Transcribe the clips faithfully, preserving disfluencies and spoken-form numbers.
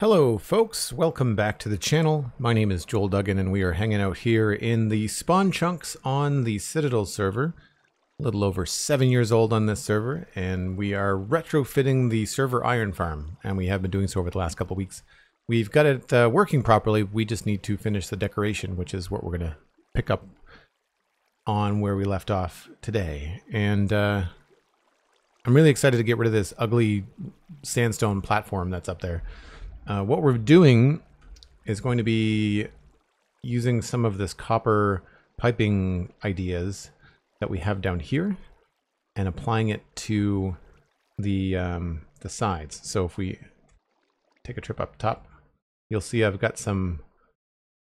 Hello folks, welcome back to the channel. My name is Joel Duggan and we are hanging out here in the Spawn Chunks on the Citadel server. A little over seven years old on this server, and we are retrofitting the server iron farm, and we have been doing so over the last couple weeks. We've got it uh, working properly, we just need to finish the decoration, which is what we're going to pick up on where we left off today. And uh, I'm really excited to get rid of this ugly sandstone platform that's up there. Uh, what we're doing is going to be using some of this copper piping ideas that we have down here and applying it to the, um, the sides. So if we take a trip up top, you'll see I've got some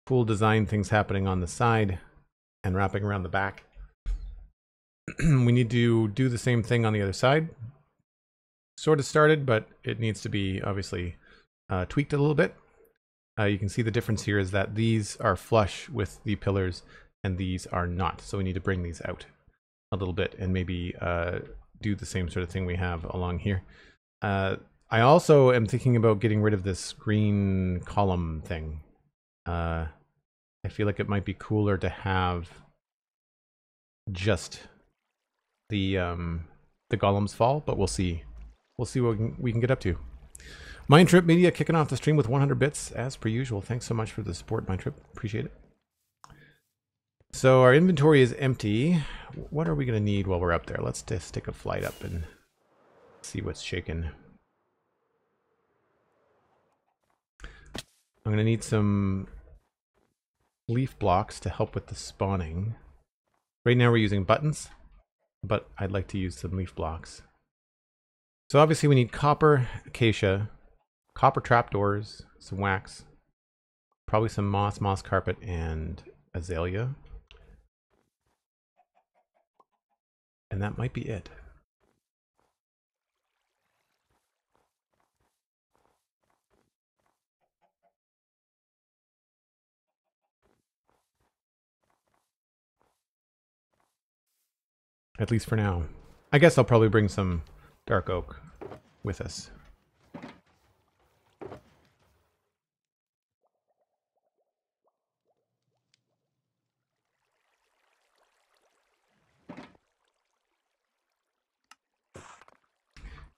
cool design things happening on the side and wrapping around the back. We need to do the same thing on the other side. Sort of started, but it needs to be obviously... Uh, tweaked a little bit. Uh, you can see the difference here is that these are flush with the pillars and these are not, so we need to bring these out a little bit and maybe uh, do the same sort of thing we have along here. Uh, I also am thinking about getting rid of this green column thing. Uh, I feel like it might be cooler to have just the um, the golems fall, but we'll see. We'll see what we can, we can get up to. Mindtrip Media kicking off the stream with one hundred bits as per usual. Thanks so much for the support, Mindtrip. Appreciate it. So our inventory is empty. What are we going to need while we're up there? Let's just take a flight up and see what's shaking. I'm going to need some leaf blocks to help with the spawning. Right now we're using buttons, but I'd like to use some leaf blocks. So obviously we need copper, acacia, copper trapdoors, some wax, probably some moss, moss carpet, and azalea. And that might be it. At least for now. I guess I'll probably bring some dark oak with us.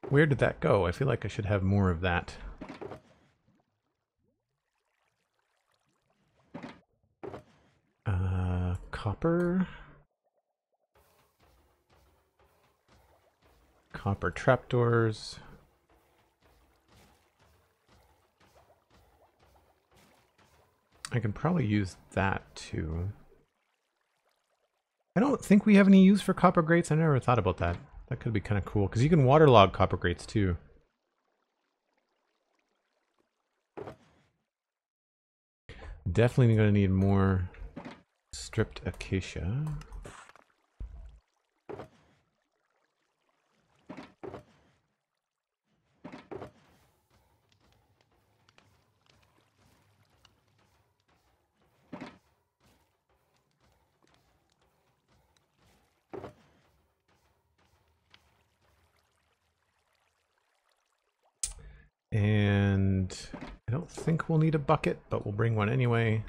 Where did that go? I feel like I should have more of that. Uh, copper. Copper trapdoors. I can probably use that too. I don't think we have any use for copper grates. I never thought about that. That could be kind of cool, because you can waterlog copper grates too. Definitely going to need more stripped acacia. And I don't think we'll need a bucket, but we'll bring one anyway.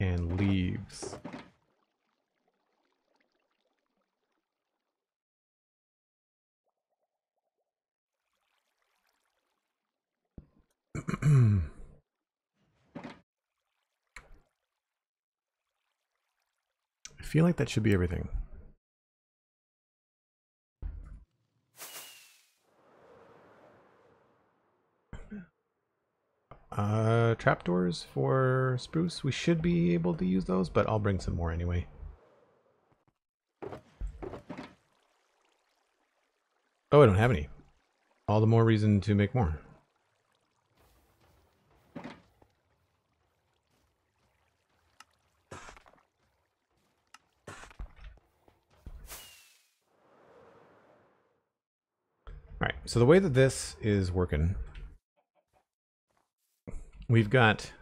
And leaves. I feel like that should be everything. Uh, trapdoors for spruce. We should be able to use those, but I'll bring some more anyway. Oh, I don't have any. All the more reason to make more. Alright, so the way that this is working, we've got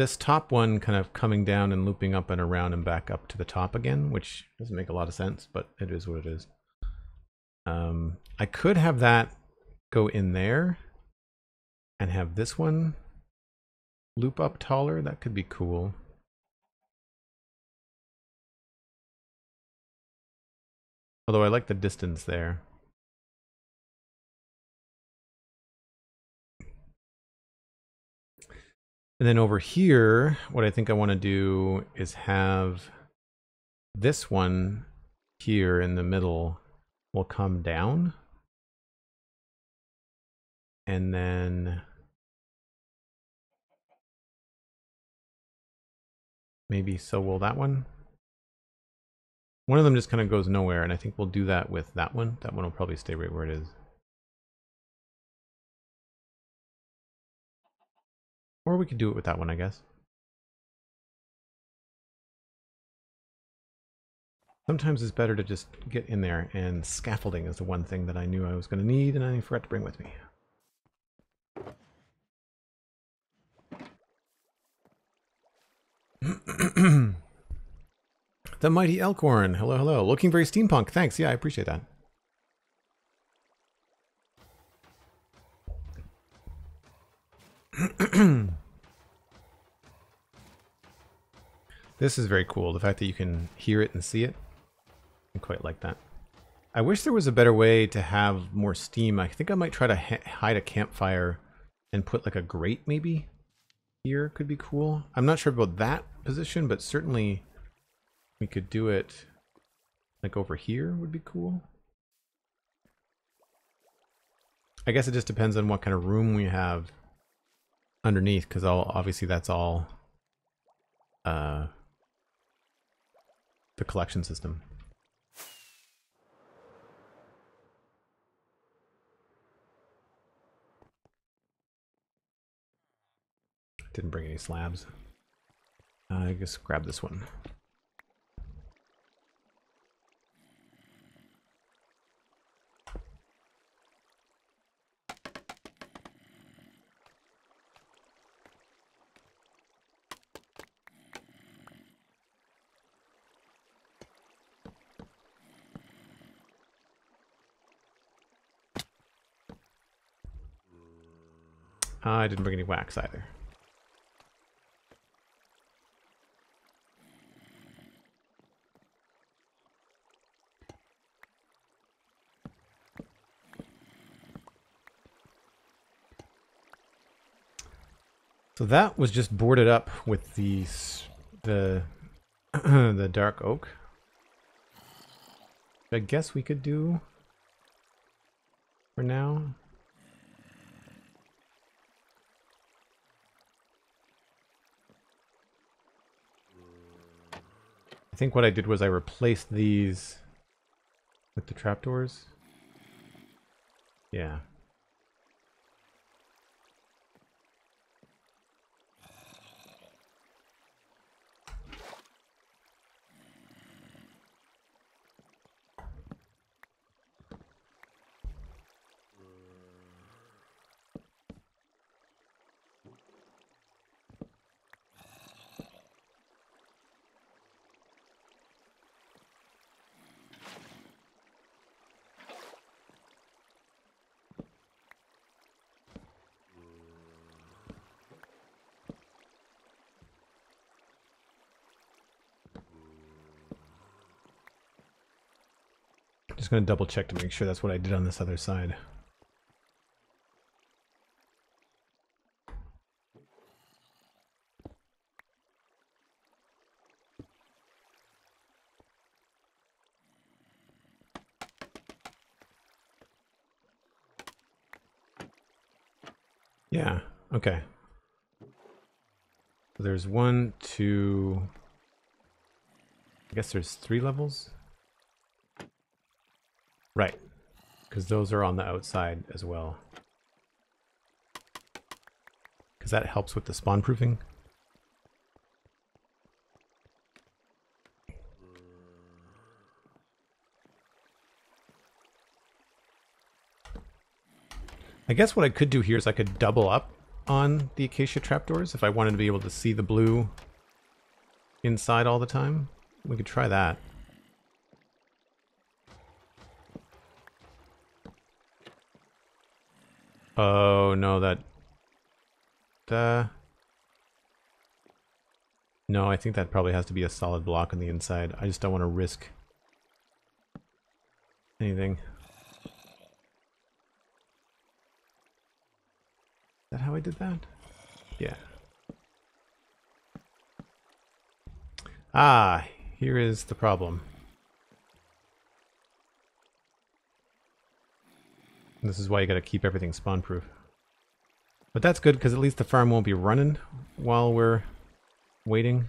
this top one kind of coming down and looping up and around and back up to the top again, which doesn't make a lot of sense, but it is what it is. Um, I could have that go in there and have this one loop up taller. That could be cool. Although I like the distance there. And then over here, what I think I want to do is have this one here in the middle will come down. And then maybe so will that one. One of them just kind of goes nowhere, and I think we'll do that with that one. That one will probably stay right where it is. Or we could do it with that one, I guess. Sometimes it's better to just get in there, and scaffolding is the one thing that I knew I was going to need and I forgot to bring with me. The Mighty Elkhorn. Hello, hello. Looking very steampunk. Thanks. Yeah, I appreciate that. This is very cool. The fact that you can hear it and see it. I quite like that. I wish there was a better way to have more steam. I think I might try to hide a campfire and put like a grate maybe. Here could be cool. I'm not sure about that position, but certainly we could do it like over here would be cool. I guess it just depends on what kind of room we have underneath, because all obviously that's all uh, the collection system. Didn't bring any slabs. Uh, I guess grab this one. I didn't bring any wax either. So that was just boarded up with the the the dark oak. I guess we could do for now. I think what I did was I replaced these with the trapdoors. Yeah. Just going to double check to make sure that's what I did on this other side. Yeah, okay. So there's one, two, I guess there's three levels. Right, because those are on the outside as well. Because that helps with the spawn proofing. I guess what I could do here is I could double up on the acacia trapdoors if I wanted to be able to see the blue inside all the time. We could try that. Oh, no, that... Uh, no, I think that probably has to be a solid block on the inside. I just don't want to risk anything. Is that how I did that? Yeah. Ah, here is the problem. This is why you gotta keep everything spawn-proof. But that's good, because at least the farm won't be running while we're waiting.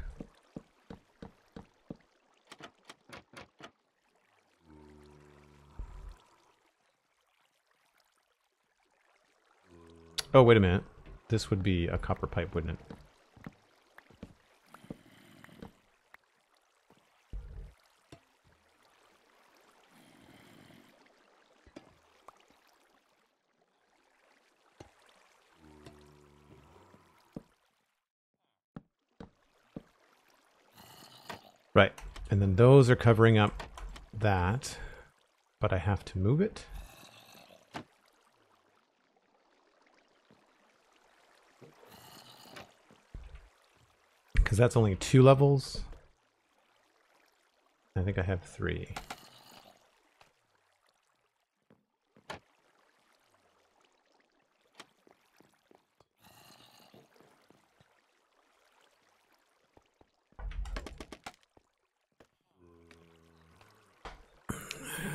Oh, wait a minute. This would be a copper pipe, wouldn't it? Right, and then those are covering up that, but I have to move it. Because that's only two levels. I think I have three.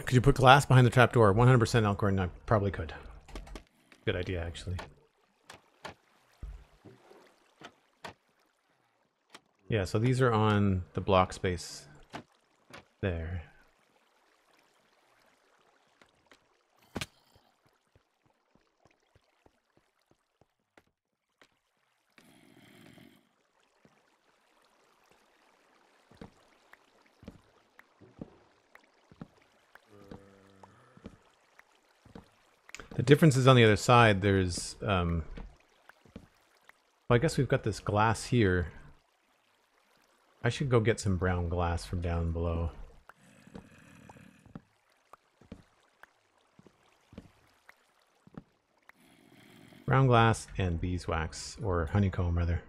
Could you put glass behind the trapdoor? one hundred percent Elkhorn, I probably could. Good idea, actually. Yeah, so these are on the block space there. The difference is on the other side, there's, um, well, I guess we've got this glass here. I should go get some brown glass from down below. Brown glass and beeswax, or honeycomb, rather.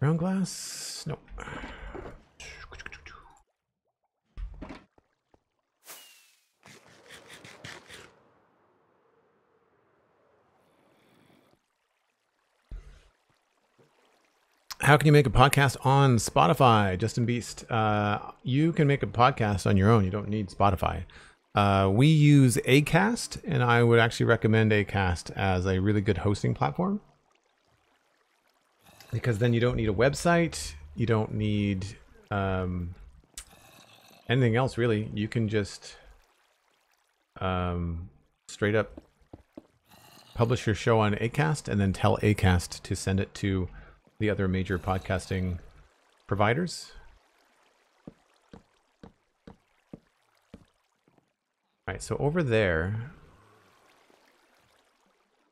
Brown glass? Nope. How can you make a podcast on Spotify, Justin Beast? Uh, you can make a podcast on your own. You don't need Spotify. Uh, we use Acast, and I would actually recommend Acast as a really good hosting platform. Because then you don't need a website. You don't need um, anything else, really. You can just um, straight up publish your show on Acast and then tell Acast to send it to the other major podcasting providers. All right, so over there,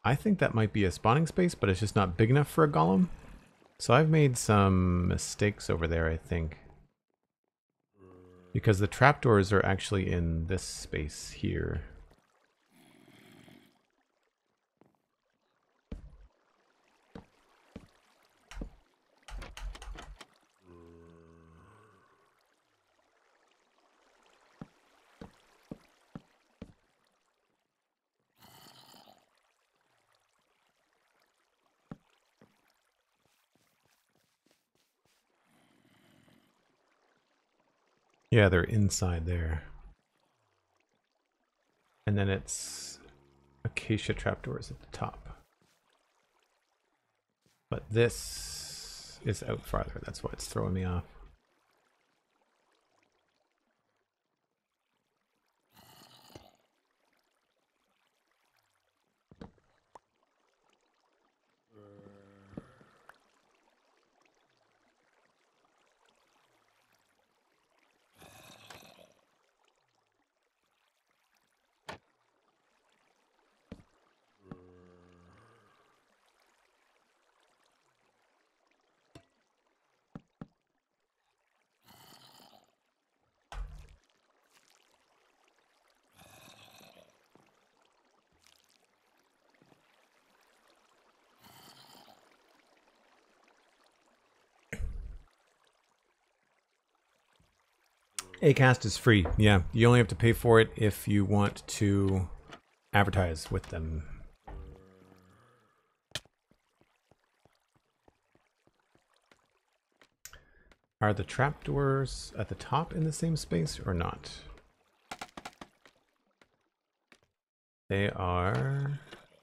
I think that might be a spawning space, but it's just not big enough for a golem. So I've made some mistakes over there, I think. Because the trapdoors are actually in this space here. Yeah, they're inside there. And then it's acacia trapdoors at the top. But this is out farther. That's why it's throwing me off. Acast is free. Yeah, you only have to pay for it if you want to advertise with them. Are the trapdoors at the top in the same space or not? They are...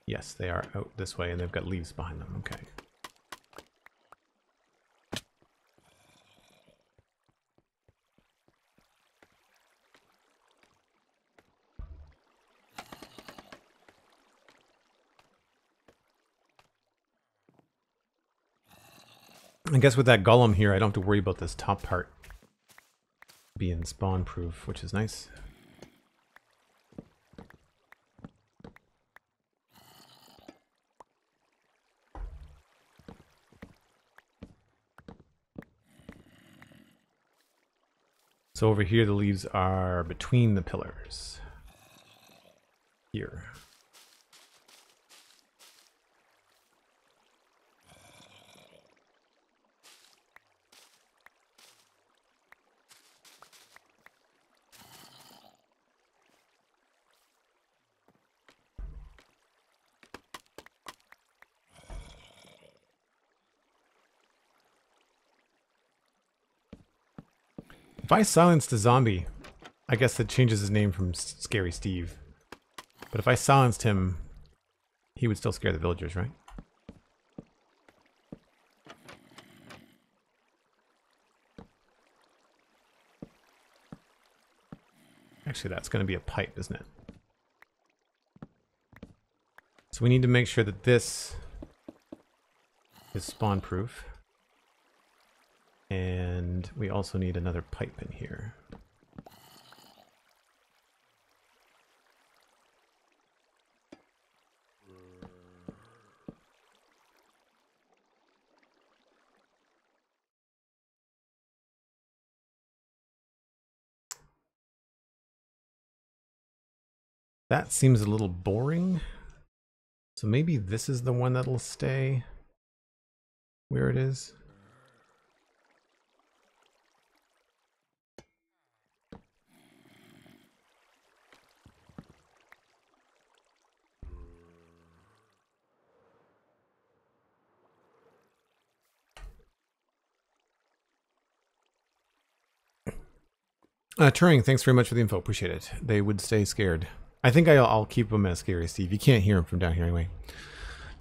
Yes, they are out this way and they've got leaves behind them. Okay. I guess with that golem here, I don't have to worry about this top part being spawn-proof, which is nice. So over here, the leaves are between the pillars. Here. If I silence the zombie, I guess that changes his name from Scary Steve. But if I silenced him, he would still scare the villagers, right? Actually, that's going to be a pipe, isn't it? So we need to make sure that this is spawn-proof. And we also need another pipe in here. That seems a little boring. So maybe this is the one that'll stay where it is. Uh, Turing, thanks very much for the info. Appreciate it. They would stay scared. I think I'll, I'll keep them as Scary Steve. You can't hear them from down here anyway.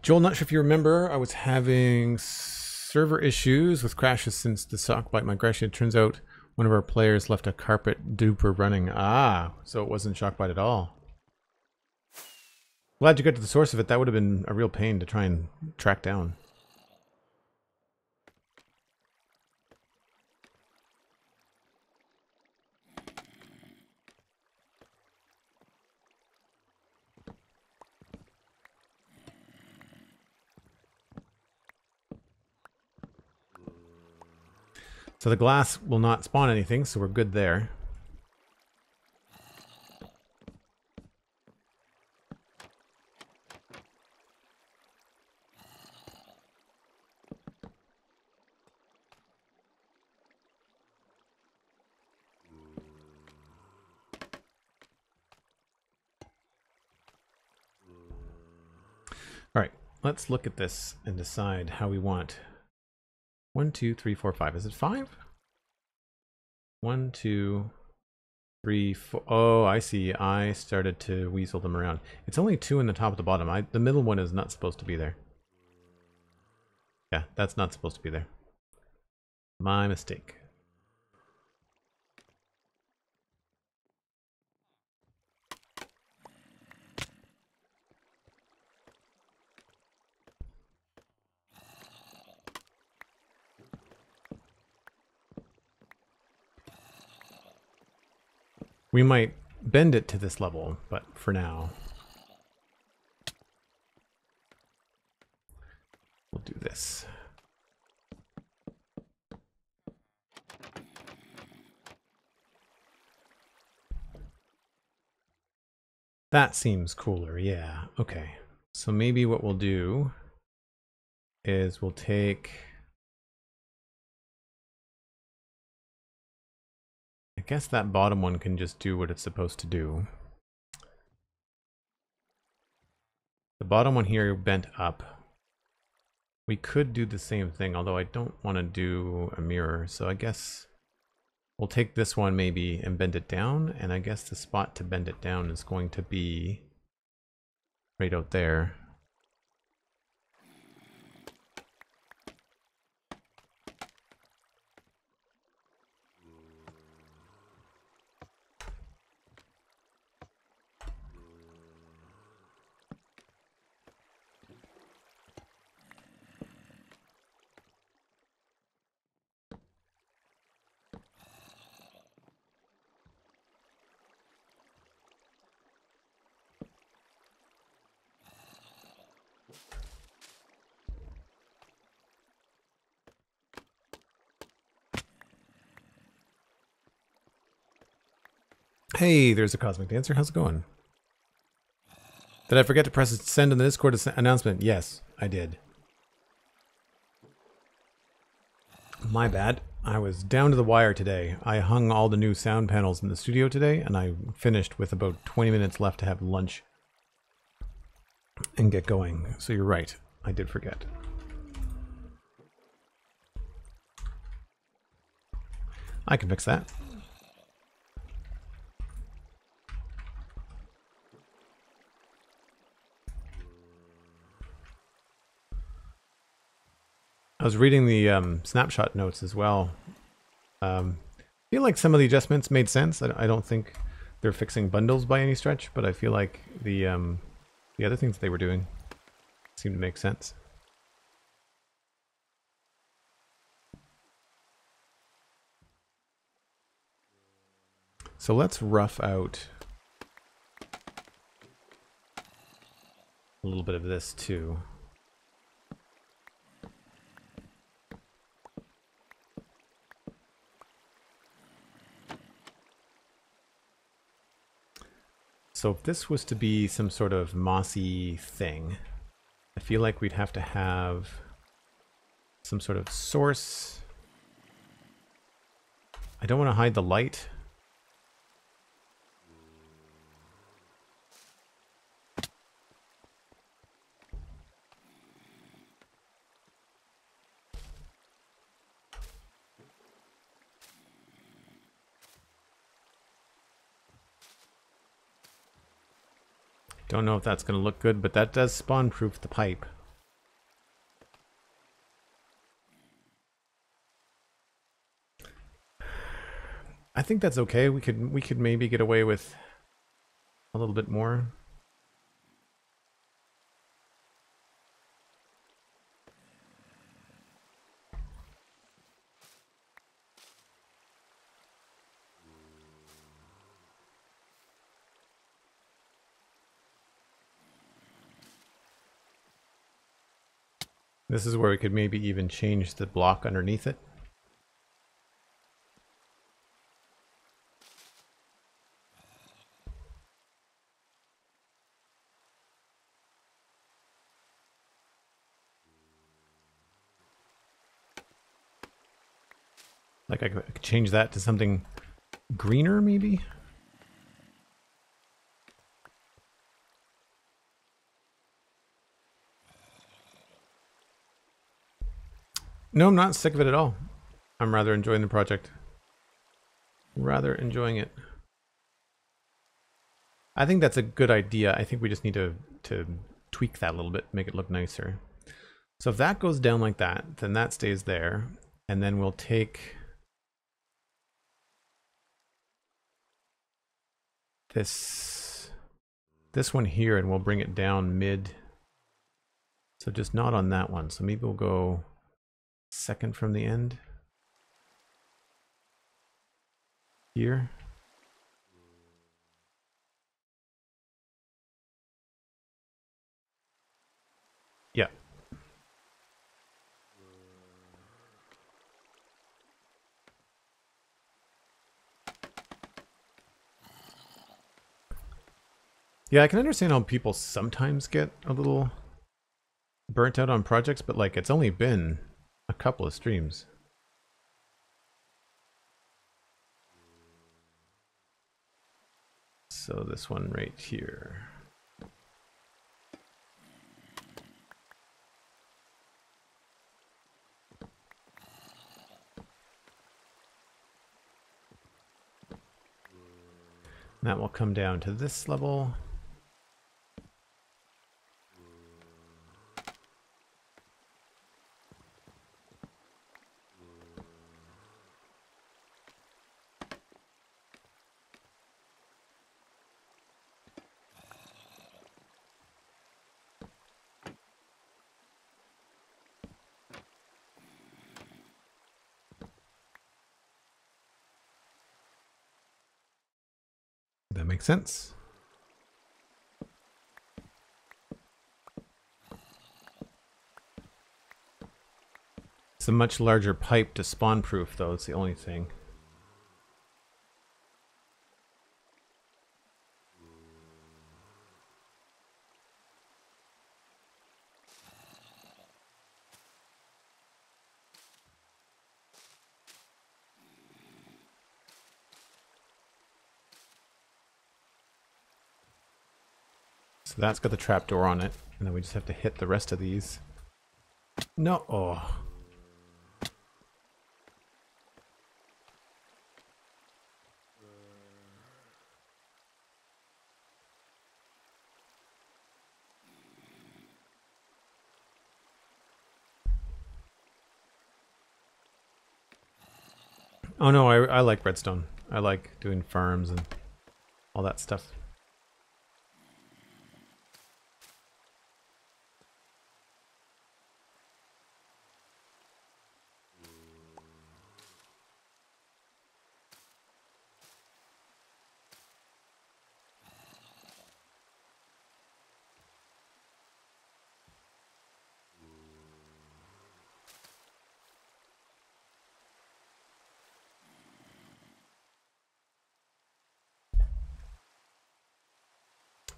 Joel, not sure if you remember, I was having server issues with crashes since the Shock Bite migration. It turns out one of our players left a carpet duper running. Ah, so it wasn't Shock Bite at all. Glad you got to the source of it. That would have been a real pain to try and track down. So the glass will not spawn anything, so we're good there. All right, let's look at this and decide how we want. One, two, three, four, five. Is it five? One, two, three, four. Oh, I see. I started to weasel them around. It's only two in the top of the bottom. I, the middle one is not supposed to be there. Yeah, that's not supposed to be there. My mistake. We might bend it to this level, but for now, we'll do this. That seems cooler, yeah. Okay, so maybe what we'll do is we'll take... I guess that bottom one can just do what it's supposed to do. The bottom one here bent up. We could do the same thing, although I don't want to do a mirror, so I guess we'll take this one maybe and bend it down, and I guess the spot to bend it down is going to be right out there. Hey, there's a Cosmic Dancer. How's it going? Did I forget to press send on the Discord announcement? Yes, I did. My bad. I was down to the wire today. I hung all the new sound panels in the studio today, and I finished with about twenty minutes left to have lunch and get going. So you're right. I did forget. I can fix that. I was reading the um, snapshot notes as well. Um, I feel like some of the adjustments made sense. I don't think they're fixing bundles by any stretch, but I feel like the um, the other things they were doing seemed to make sense. So let's rough out a little bit of this too. So if this was to be some sort of mossy thing, I feel like we'd have to have some sort of source. I don't want to hide the light. Don't know if that's going to look good, but that does spawn-proof the pipe. I think that's okay. We could we could maybe get away with a little bit more. This is where we could maybe even change the block underneath it. Like I could change that to something greener maybe? No, I'm not sick of it at all. I'm rather enjoying the project. Rather enjoying it. I think that's a good idea. I think we just need to, to tweak that a little bit, make it look nicer. So if that goes down like that, then that stays there. And then we'll take this, this one here and we'll bring it down mid. So just not on that one. So maybe we'll go second from the end here. Yeah. Yeah, I can understand how people sometimes get a little burnt out on projects, but like it's only been a couple of streams. So this one right here. That will come down to this level. That makes sense. It's a much larger pipe to spawn proof, though. It's the only thing. So that's got the trapdoor on it, and then we just have to hit the rest of these. No, oh. Oh no, I, I like redstone. I like doing farms and all that stuff.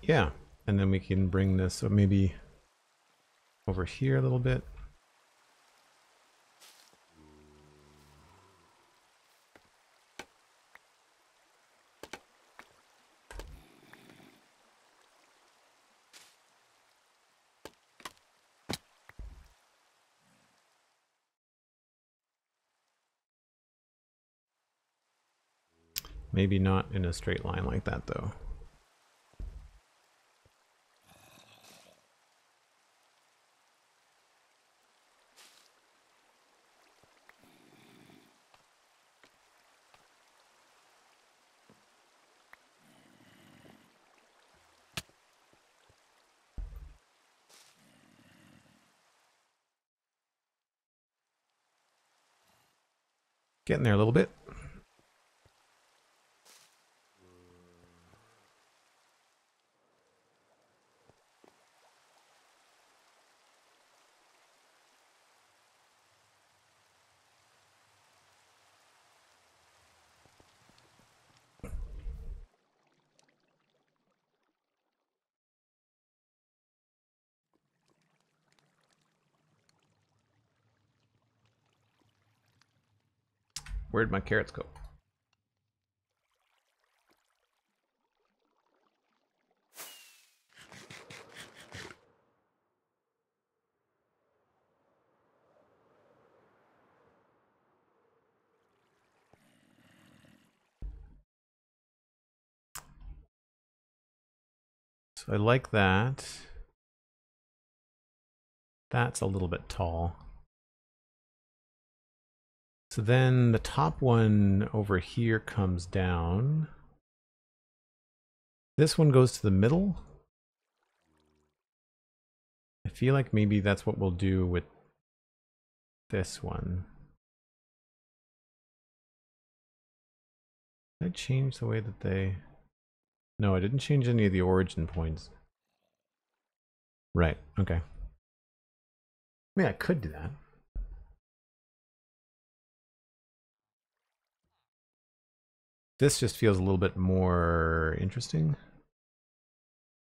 Yeah, and then we can bring this so maybe over here a little bit. Maybe not in a straight line like that though. Getting there a little bit. Where'd my carrots go? So I like that. That's a little bit tall. So then the top one over here comes down. This one goes to the middle. I feel like maybe that's what we'll do with this one. Did I change the way that they... No, I didn't change any of the origin points. Right, okay. I mean, I could do that. This just feels a little bit more interesting.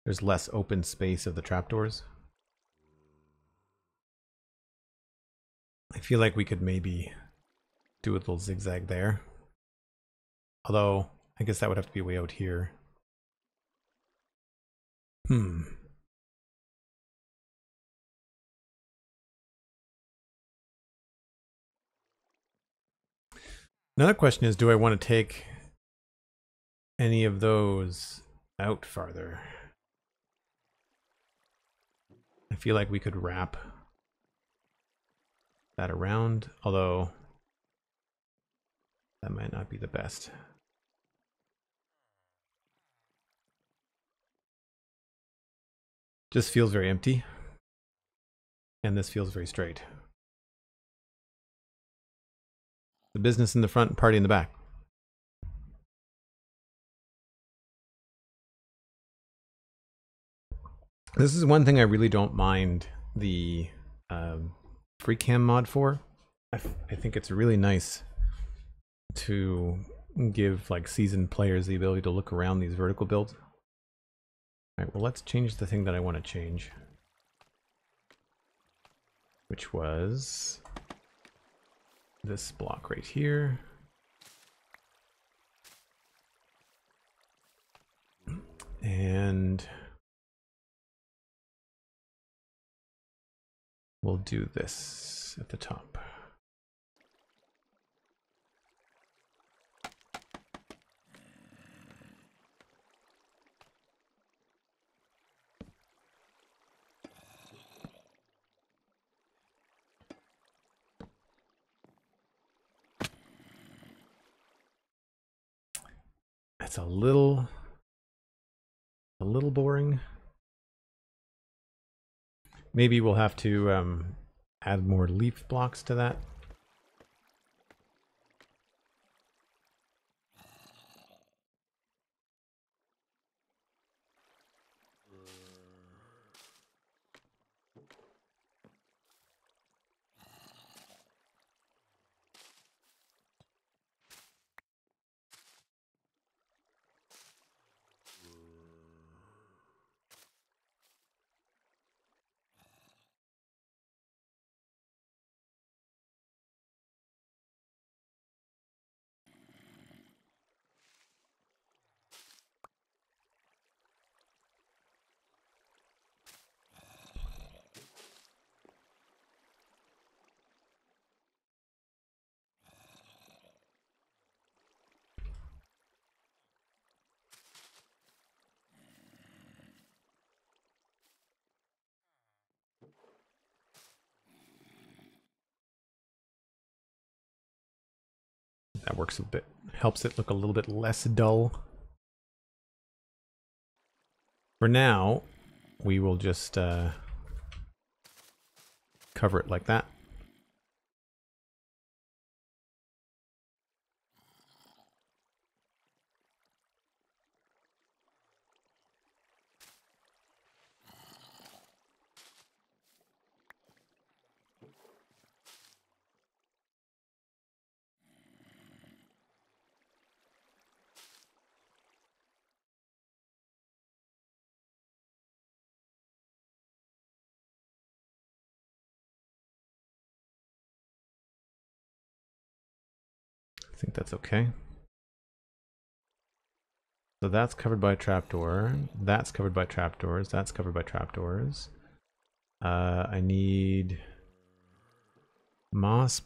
There's less open space of the trapdoors. I feel like we could maybe do a little zigzag there. Although, I guess that would have to be way out here. Hmm. Another question is, do I want to take any of those out farther? I feel like we could wrap that around, although that might not be the best. Just feels very empty, and this feels very straight. The business in the front, party in the back. This is one thing I really don't mind the um, FreeCam mod for. I, th I think it's really nice to give like seasoned players the ability to look around these vertical builds. All right, well, let's change the thing that I want to change, which was this block right here. And we'll do this at the top. That's a little, a little boring. Maybe we'll have to um, add more leaf blocks to that. That works a bit, helps it look a little bit less dull. For now, we will just uh, cover it like that. I think that's okay. So that's covered by a trapdoor. That's covered by trapdoors. That's covered by trapdoors. Uh, I need moss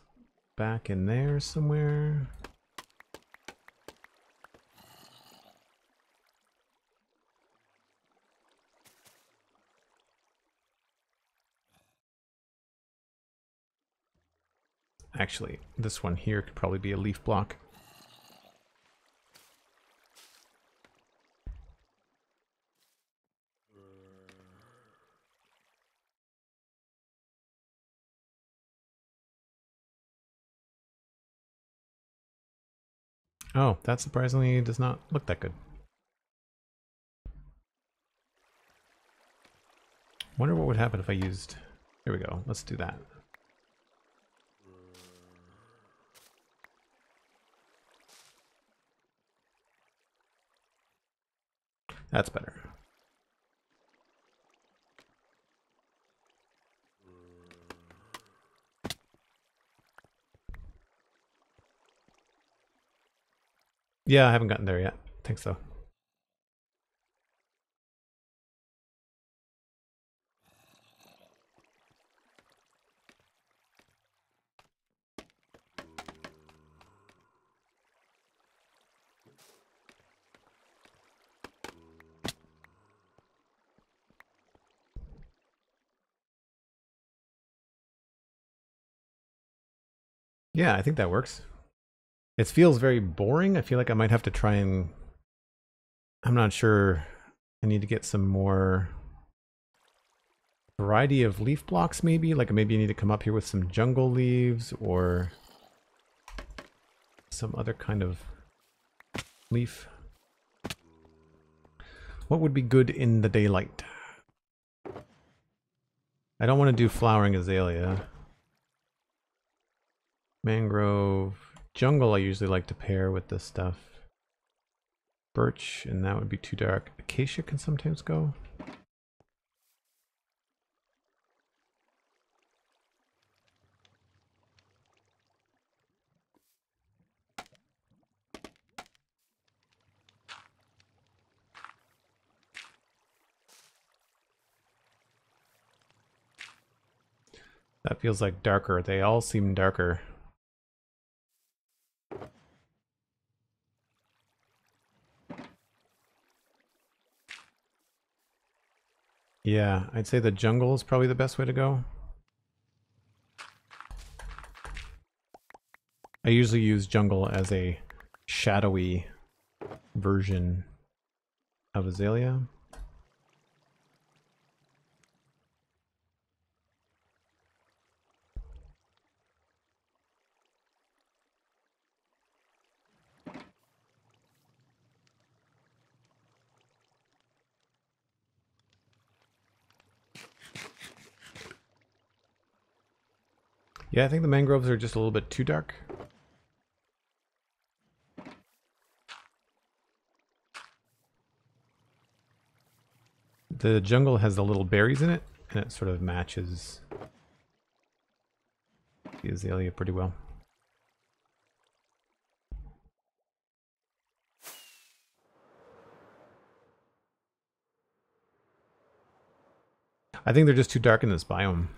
back in there somewhere. Actually, this one here could probably be a leaf block. Oh, that surprisingly does not look that good. Wonder what would happen if I used... Here we go, let's do that. That's better. Yeah, I haven't gotten there yet. I think so. Yeah, I think that works. It feels very boring. I feel like I might have to try and... I'm not sure. I need to get some more variety of leaf blocks, maybe? Like, maybe I need to come up here with some jungle leaves or some other kind of leaf. What would be good in the daylight? I don't want to do flowering azalea. Mangrove. Jungle I usually like to pair with this stuff. Birch, and that would be too dark. Acacia can sometimes go. That feels like darker. They all seem darker. Yeah, I'd say the jungle is probably the best way to go. I usually use jungle as a shadowy version of azalea. Yeah, I think the mangroves are just a little bit too dark. The jungle has the little berries in it, and it sort of matches the azalea pretty well. I think they're just too dark in this biome.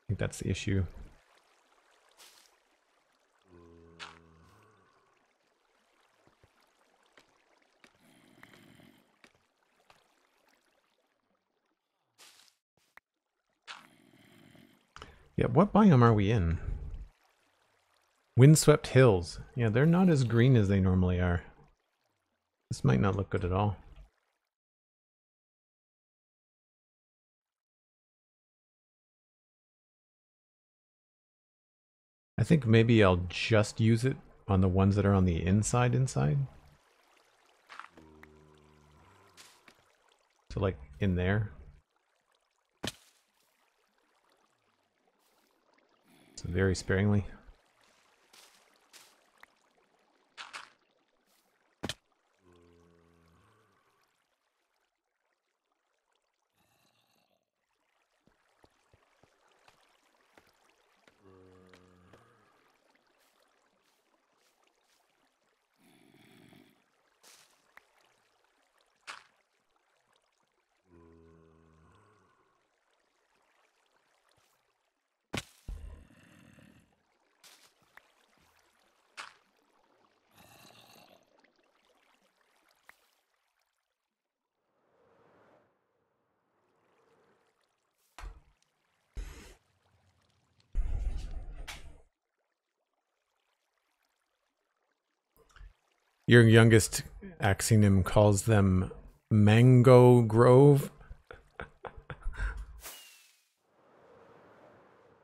I think that's the issue. Yeah, what biome are we in? Windswept hills. Yeah, they're not as green as they normally are. This might not look good at all. I think maybe I'll just use it on the ones that are on the inside inside. So like in there. So very sparingly. Your youngest axionym calls them Mango Grove.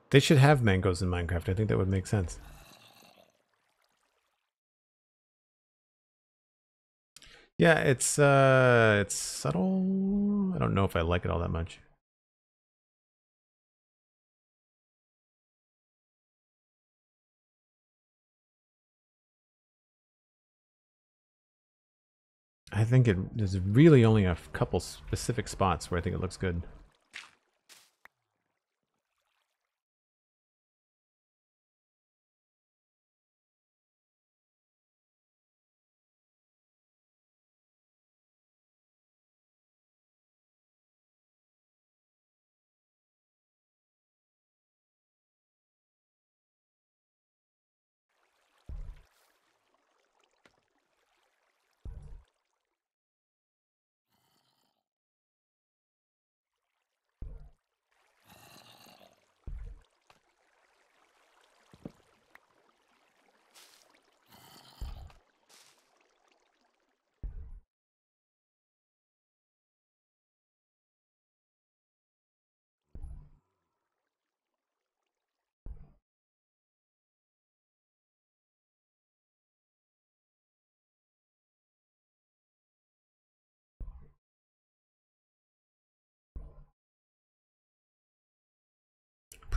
They should have mangoes in Minecraft. I think that would make sense. Yeah, it's uh, it's subtle. I don't know if I like it all that much. I think it, there's really only a couple specific spots where I think it looks good.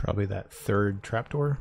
Probably that third trapdoor.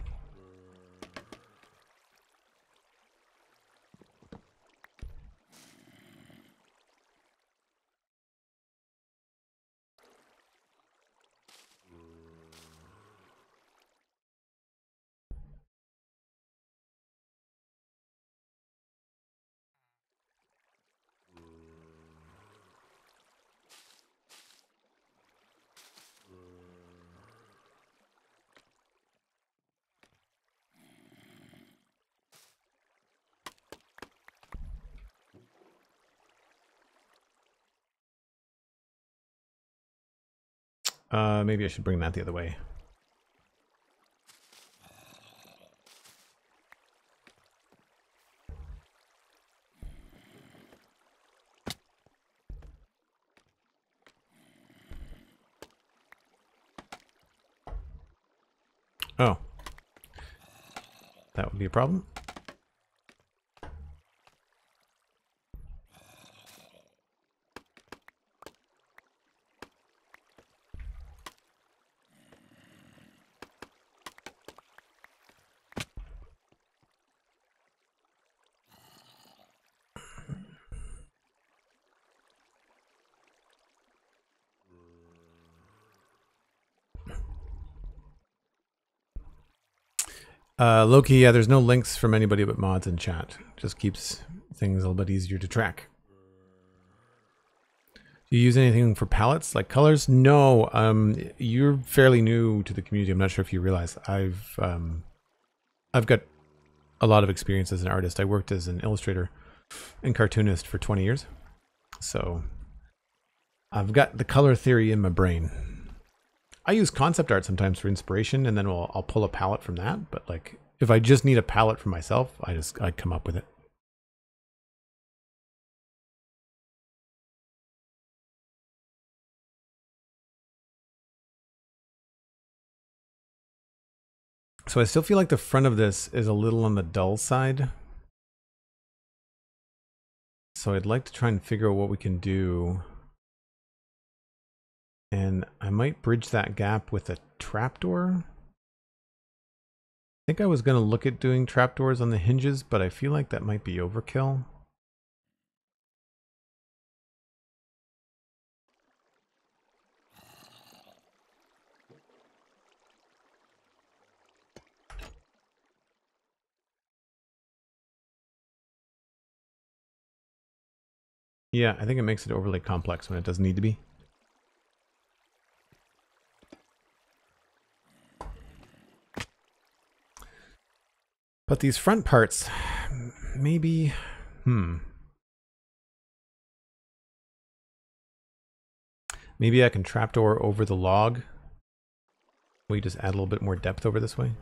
Uh, maybe I should bring that the other way. Oh. That would be a problem. Uh, Loki, yeah, there's no links from anybody but mods in chat. Just keeps things a little bit easier to track. Do you use anything for palettes, like colors? No, um, you're fairly new to the community. I'm not sure if you realize. I've, um, I've got a lot of experience as an artist. I worked as an illustrator and cartoonist for twenty years. So I've got the color theory in my brain. I use concept art sometimes for inspiration, and then we'll, I'll pull a palette from that. But like, if I just need a palette for myself, I just I come up with it. So I still feel like the front of this is a little on the dull side. So I'd like to try and figure out what we can do. And I might bridge that gap with a trapdoor. I think I was going to look at doing trapdoors on the hinges, but I feel like that might be overkill. Yeah, I think it makes it overly complex when it doesn't need to be. But these front parts, maybe, hmm. Maybe I can trapdoor over the log. We just add a little bit more depth over this way.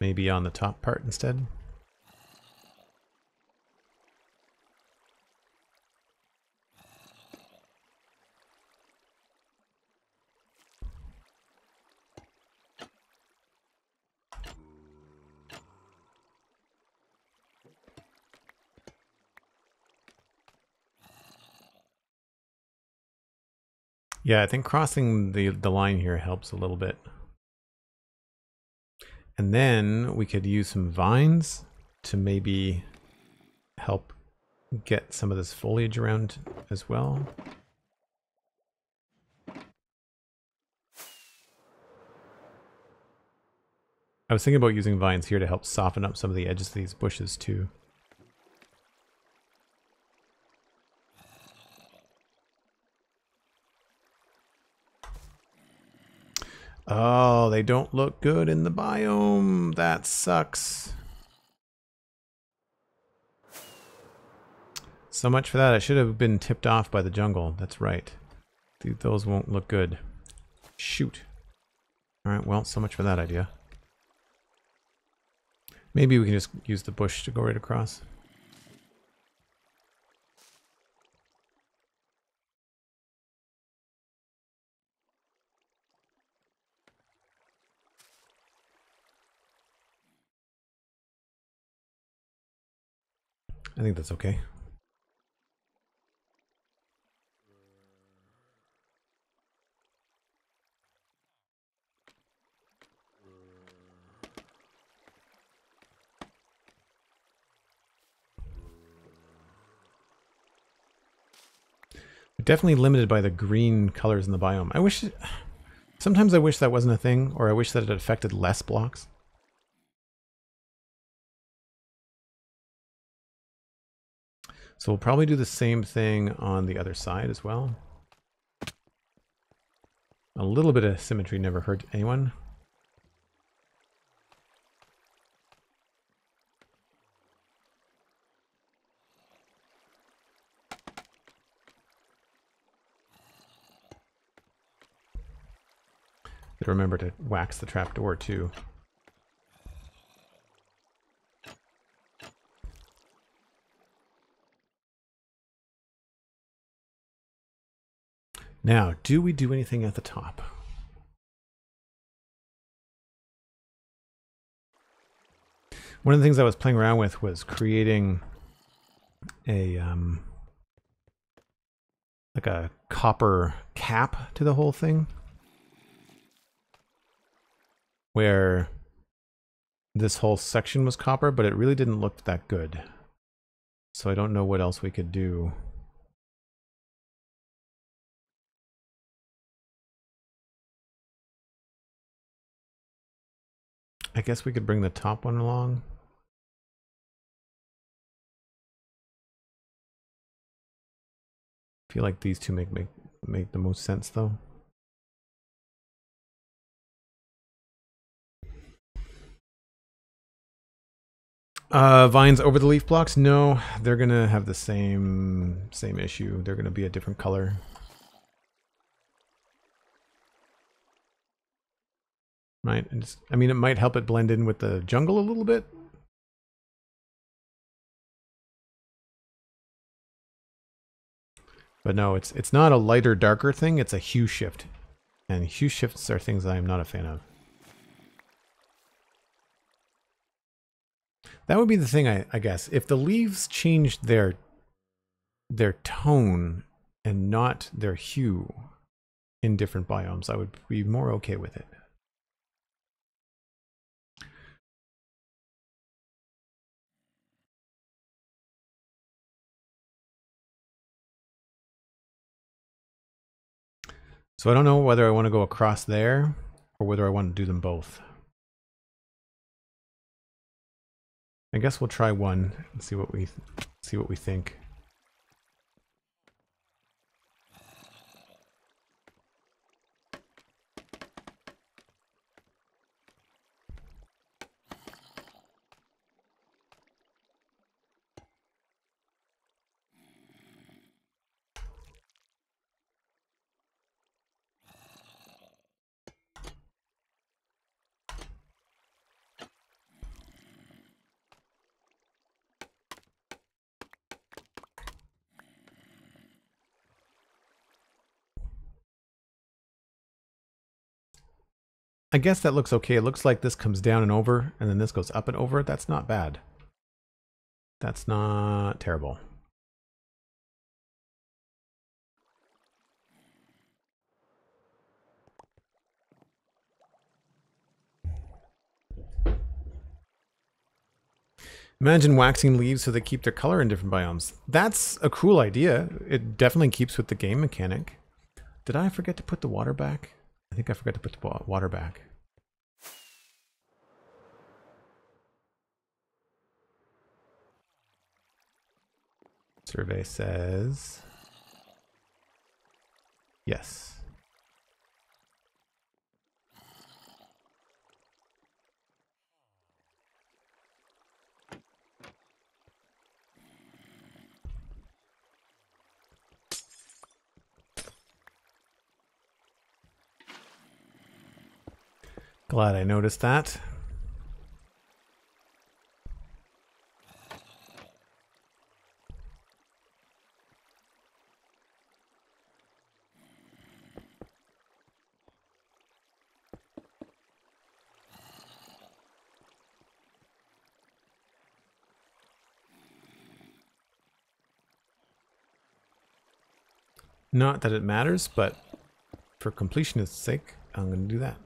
Maybe on the top part instead. Yeah, I think crossing the, the line here helps a little bit. And then we could use some vines to maybe help get some of this foliage around as well. I was thinking about using vines here to help soften up some of the edges of these bushes too. Oh, they don't look good in the biome. That sucks. So much for that. I should have been tipped off by the jungle. That's right. Dude, those won't look good. Shoot. Alright, well, so much for that idea. Maybe we can just use the bush to go right across. I think that's okay. Definitely limited by the green colors in the biome. I wish... It, sometimes I wish that wasn't a thing, or I wish that it affected less blocks. So we'll probably do the same thing on the other side as well. A little bit of symmetry never hurt anyone. Remember to wax the trapdoor too. Now, do we do anything at the top? One of the things I was playing around with was creating a um, like a copper cap to the whole thing, where this whole section was copper, but it really didn't look that good. So I don't know what else we could do. I guess we could bring the top one along. I feel like these two make, make, make the most sense though. Uh, vines over the leaf blocks? No, they're gonna have the same same issue. They're gonna be a different color. Right? And just, I mean, it might help it blend in with the jungle a little bit. But no, it's it's not a lighter, darker thing. It's a hue shift. And hue shifts are things I am not a fan of. That would be the thing, I, I guess. If the leaves changed their their tone and not their hue in different biomes, I would be more okay with it. So I don't know whether I want to go across there or whether I want to do them both. I guess we'll try one and see what we see what we think. I guess that looks okay. It looks like this comes down and over, and then this goes up and over. That's not bad. That's not terrible. Imagine waxing leaves so they keep their color in different biomes. That's a cool idea. It definitely keeps with the game mechanic. Did I forget to put the water back? I think I forgot to put the water back. Survey says... yes. Glad I noticed that. Not that it matters, but for completionist's sake, I'm going to do that.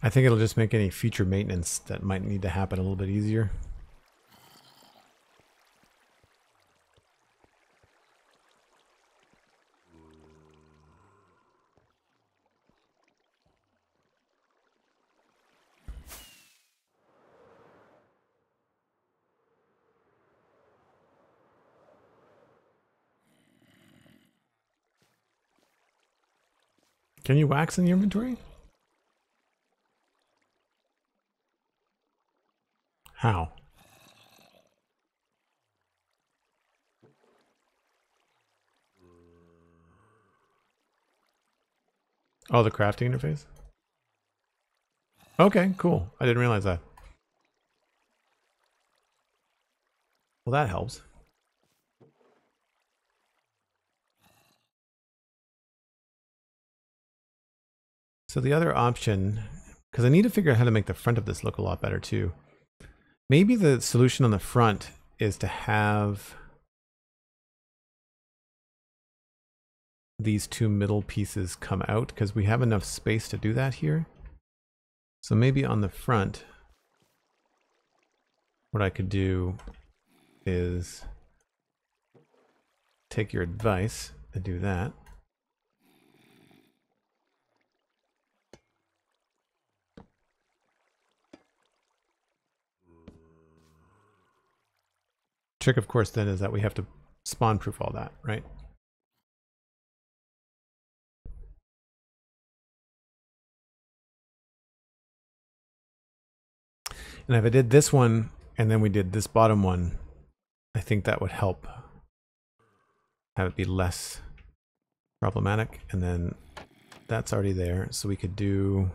I think it'll just make any future maintenance that might need to happen a little bit easier. Can you wax in your inventory? How? Oh, the crafting interface? Okay, cool. I didn't realize that. Well, that helps. So the other option, because I need to figure out how to make the front of this look a lot better too. Maybe the solution on the front is to have these two middle pieces come out, because we have enough space to do that here. So maybe on the front, what I could do is take your advice and do that. Trick, of course, then is that we have to spawn proof all that, right? And if I did this one and then we did this bottom one, I think that would help have it be less problematic. And then that's already there, so we could do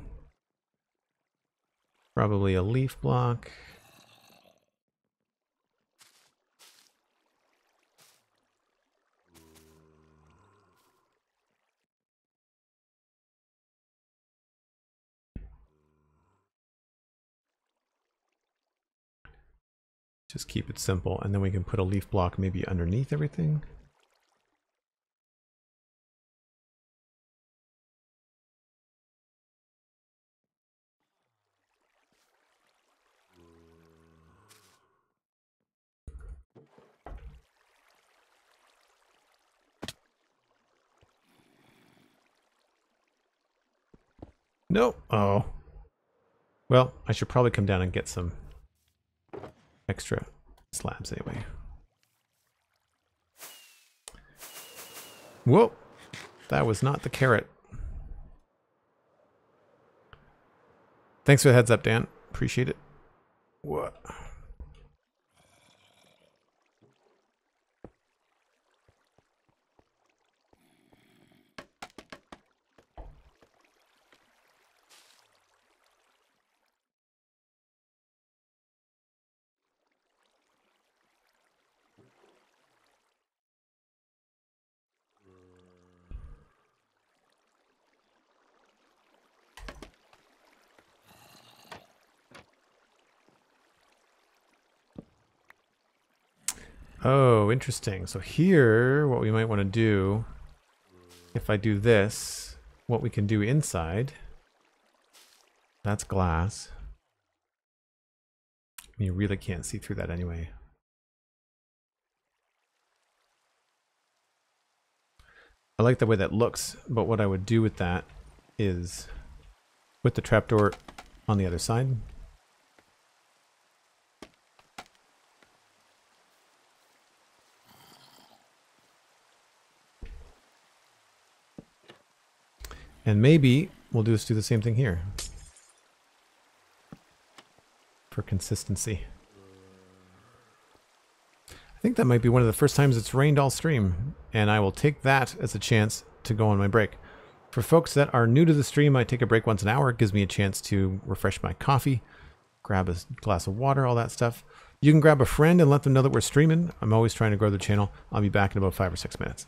probably a leaf block. Just keep it simple, and then we can put a leaf block maybe underneath everything. No. Oh. Well, I should probably come down and get some extra slabs anyway. Whoa! That was not the carrot. Thanks for the heads up, Dan. Appreciate it. What? Oh, interesting. So here, what we might want to do, if I do this, what we can do inside, that's glass. You really can't see through that anyway. I like the way that looks, but what I would do with that is put the trapdoor on the other side. And maybe we'll just do the same thing here for consistency. I think that might be one of the first times it's rained all stream, and I will take that as a chance to go on my break. For folks that are new to the stream, I take a break once an hour. It gives me a chance to refresh my coffee, grab a glass of water, all that stuff. You can grab a friend and let them know that we're streaming. I'm always trying to grow the channel. I'll be back in about five or six minutes.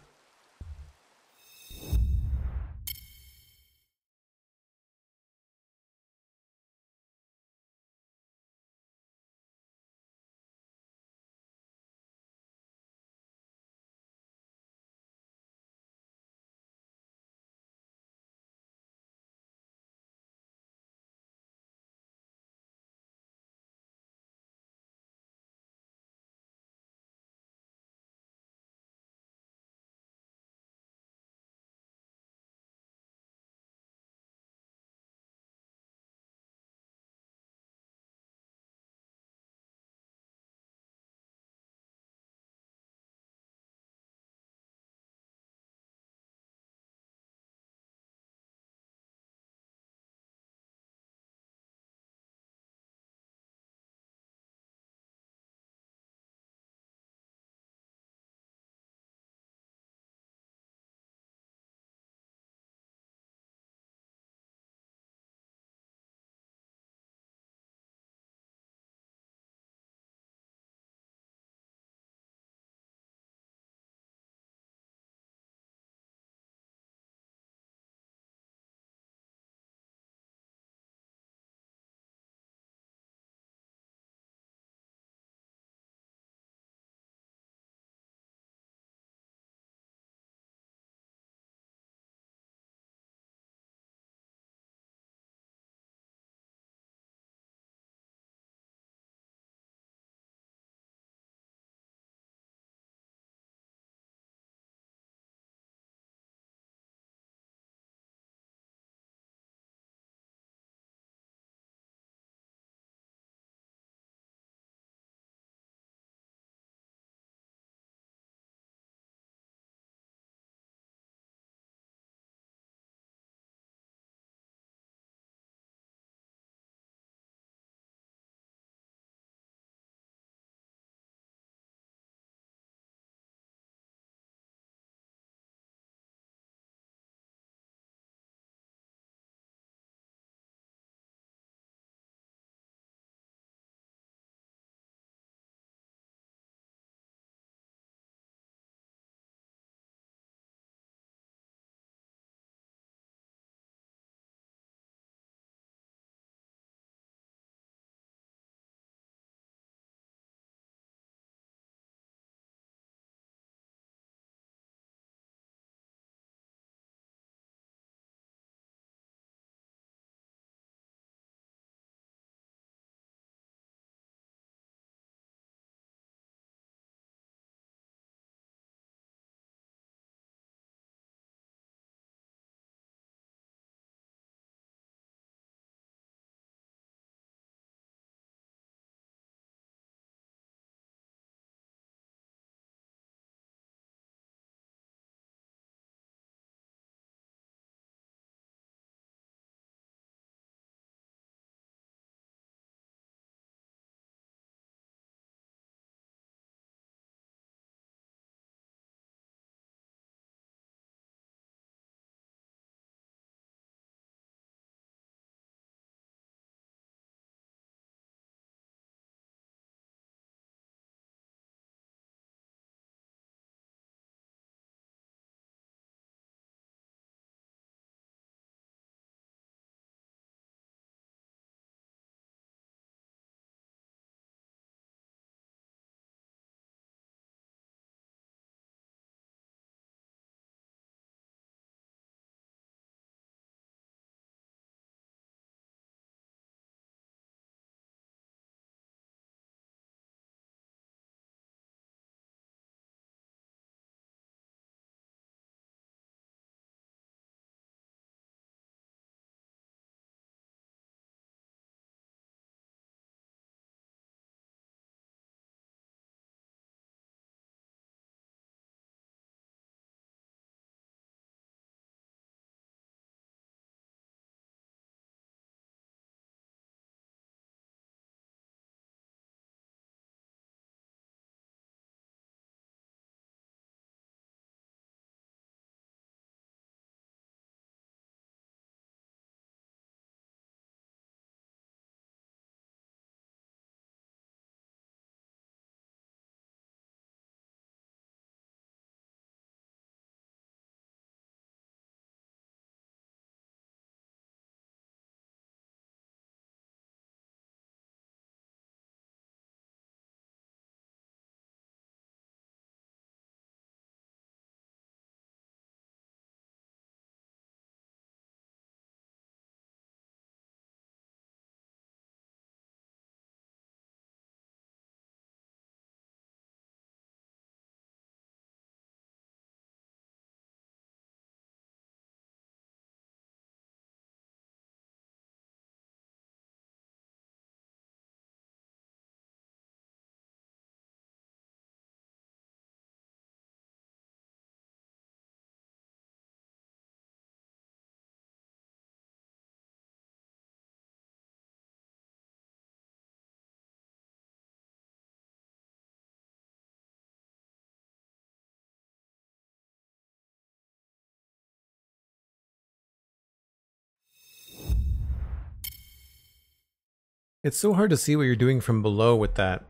It's so hard to see what you're doing from below with that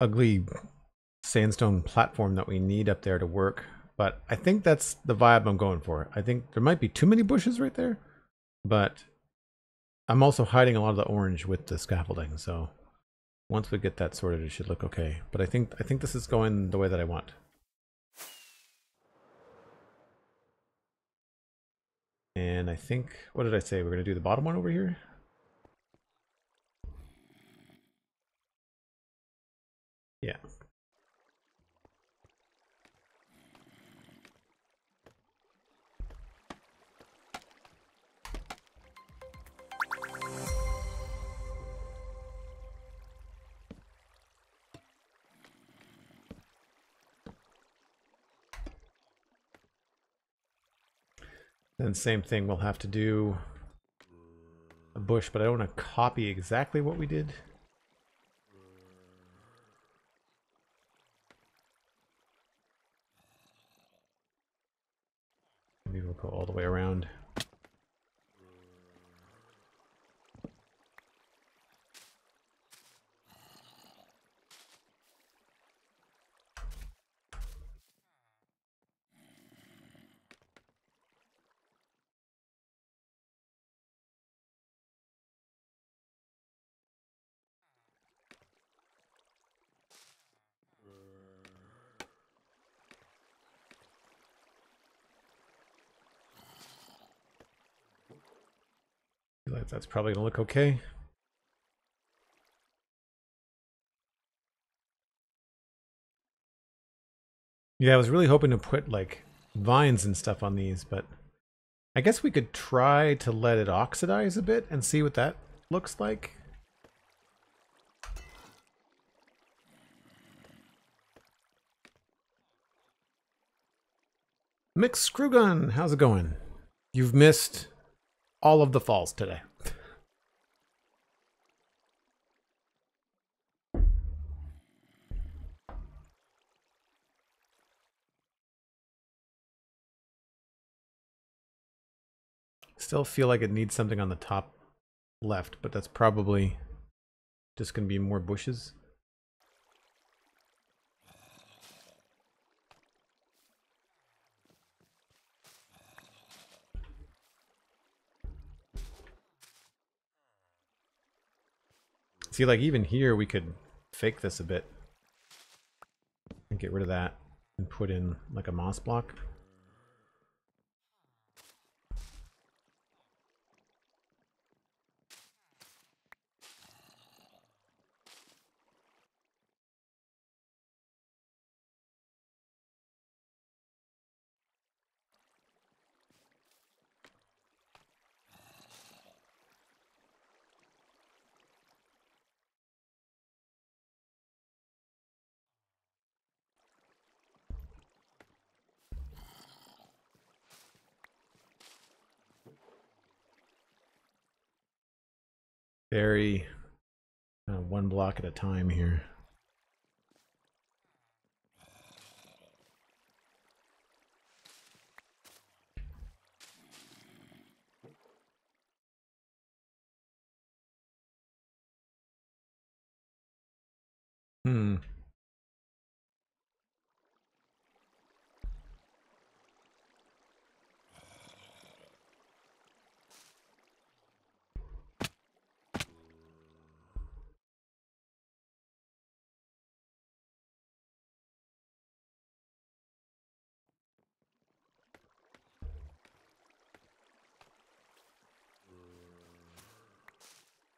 ugly sandstone platform that we need up there to work. But I think that's the vibe I'm going for. I think there might be too many bushes right there, but I'm also hiding a lot of the orange with the scaffolding. So once we get that sorted, it should look okay. But I think I think this is going the way that I want. And I think, what did I say? We're gonna do the bottom one over here. Yeah. Then same thing, we'll have to do a bush, but I don't want to copy exactly what we did. Maybe we'll go all the way around. That's probably gonna look okay. Yeah, I was really hoping to put like vines and stuff on these, but I guess we could try to let it oxidize a bit and see what that looks like. McScrewgunn, how's it going? You've missed all of the falls today. Still feel like it needs something on the top left, but that's probably just going to be more bushes. See, like even here we could fake this a bit and get rid of that and put in like a moss block. Very uh, one block at a time here. Hmm.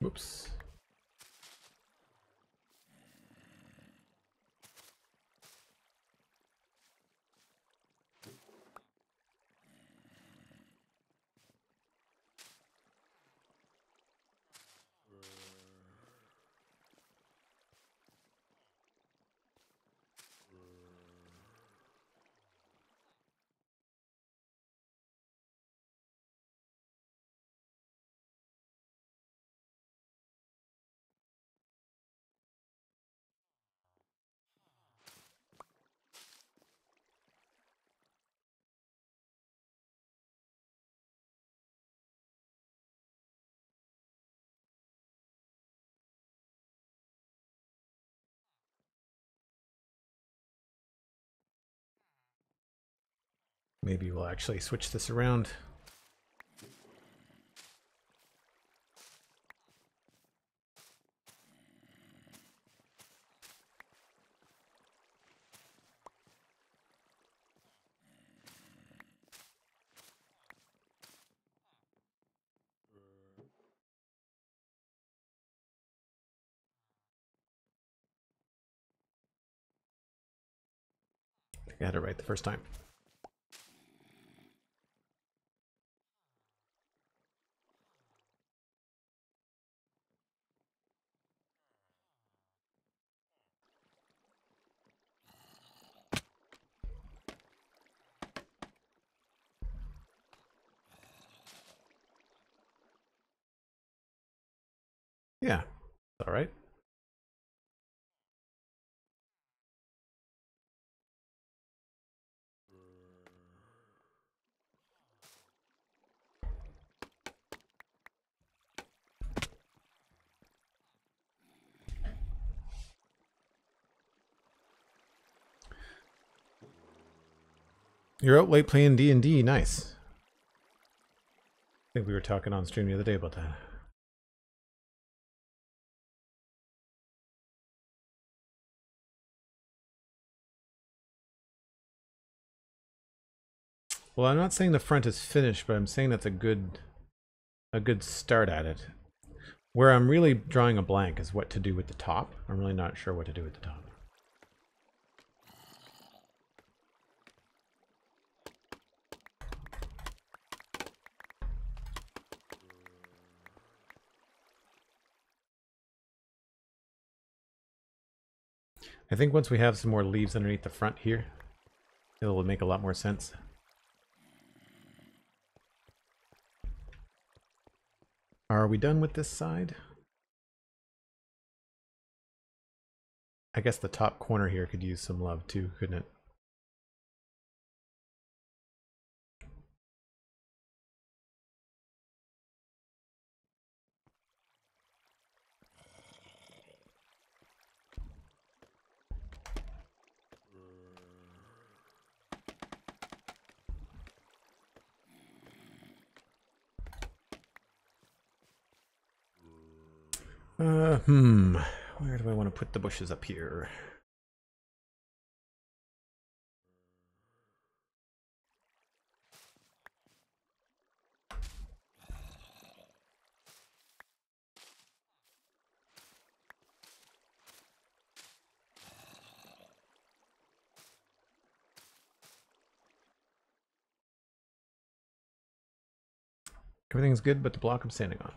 Oops. Maybe we'll actually switch this around. I had it right the first time. Yeah, all right. You're out late playing D and D, nice. I think we were talking on stream the other day about that. Well, I'm not saying the front is finished, but I'm saying that's a good a good start at it. Where I'm really drawing a blank is what to do with the top. I'm really not sure what to do with the top. I think once we have some more leaves underneath the front here, it'll make a lot more sense. Are we done with this side? I guess the top corner here could use some love too, couldn't it? Uh, hmm, where do I want to put the bushes up here? Everything's good but the block I'm standing on.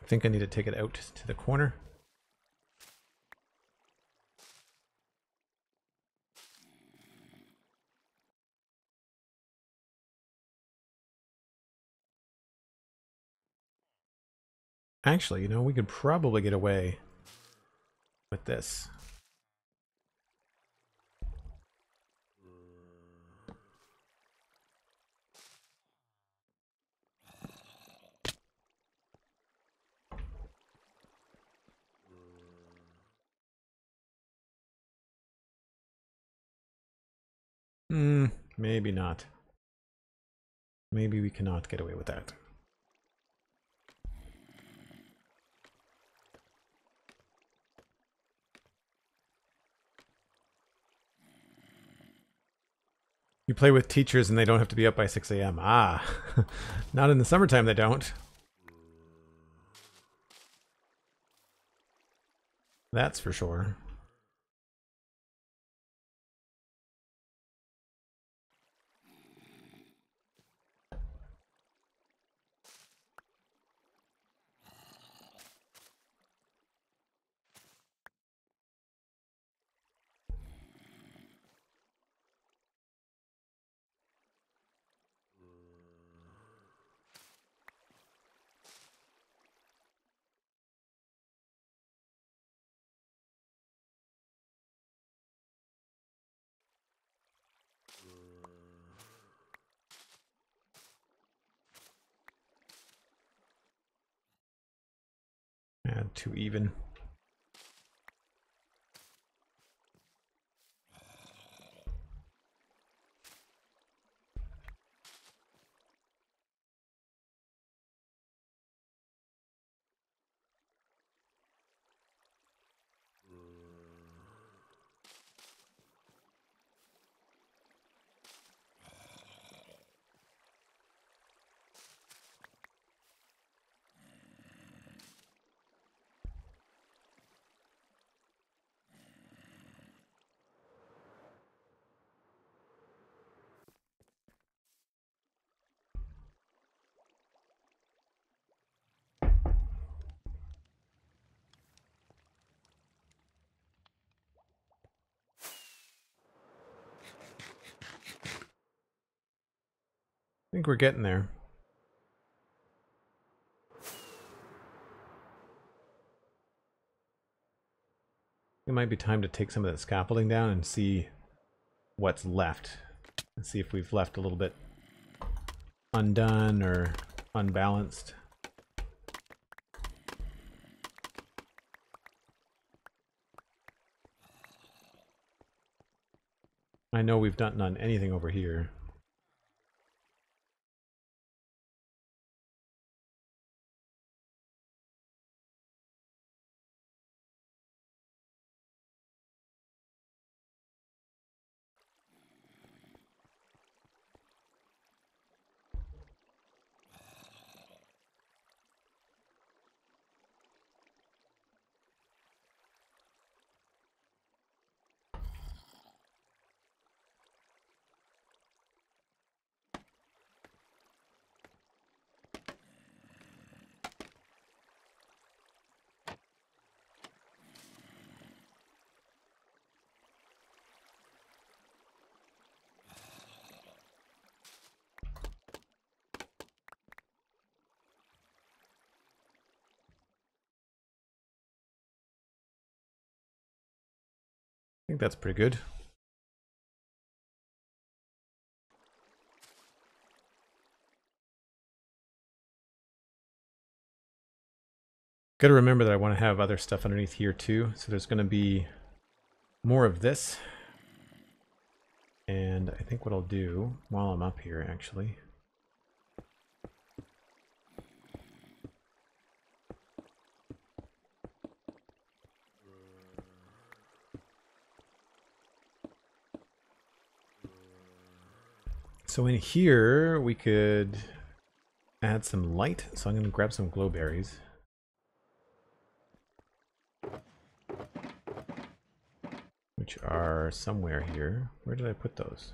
I think I need to take it out to the corner. Actually, you know, we could probably get away with this. Hmm, maybe not. Maybe we cannot get away with that. You play with teachers and they don't have to be up by six A M Ah, not in the summertime they don't. That's for sure. and two even. I think we're getting there. It might be time to take some of that scaffolding down and see what's left. And see if we've left a little bit undone or unbalanced. I know we've not done anything over here. I think that's pretty good. Gotta remember that I want to have other stuff underneath here too, so there's gonna be more of this. And I think what I'll do while I'm up here actually. So in here, we could add some light, so I'm going to grab some glowberries. Which are somewhere here. Where did I put those?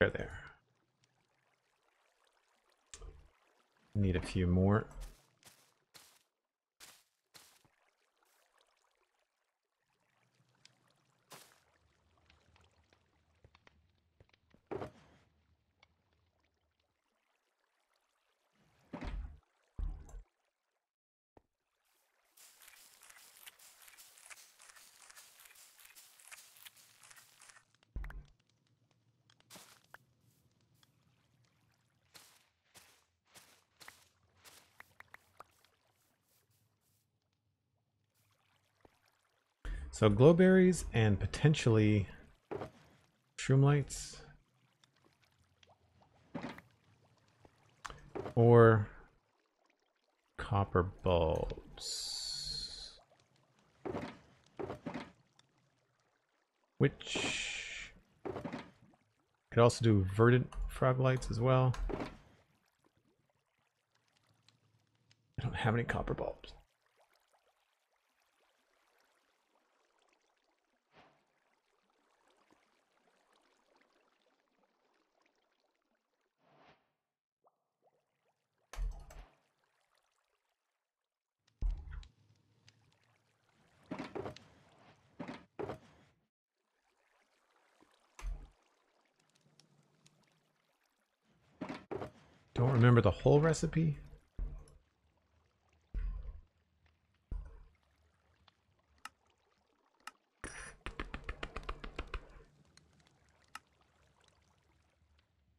They're there. Need a few more. So glowberries and potentially shroom lights, or copper bulbs, which could also do verdant frog lights as well. I don't have any copper bulbs. Don't remember the whole recipe.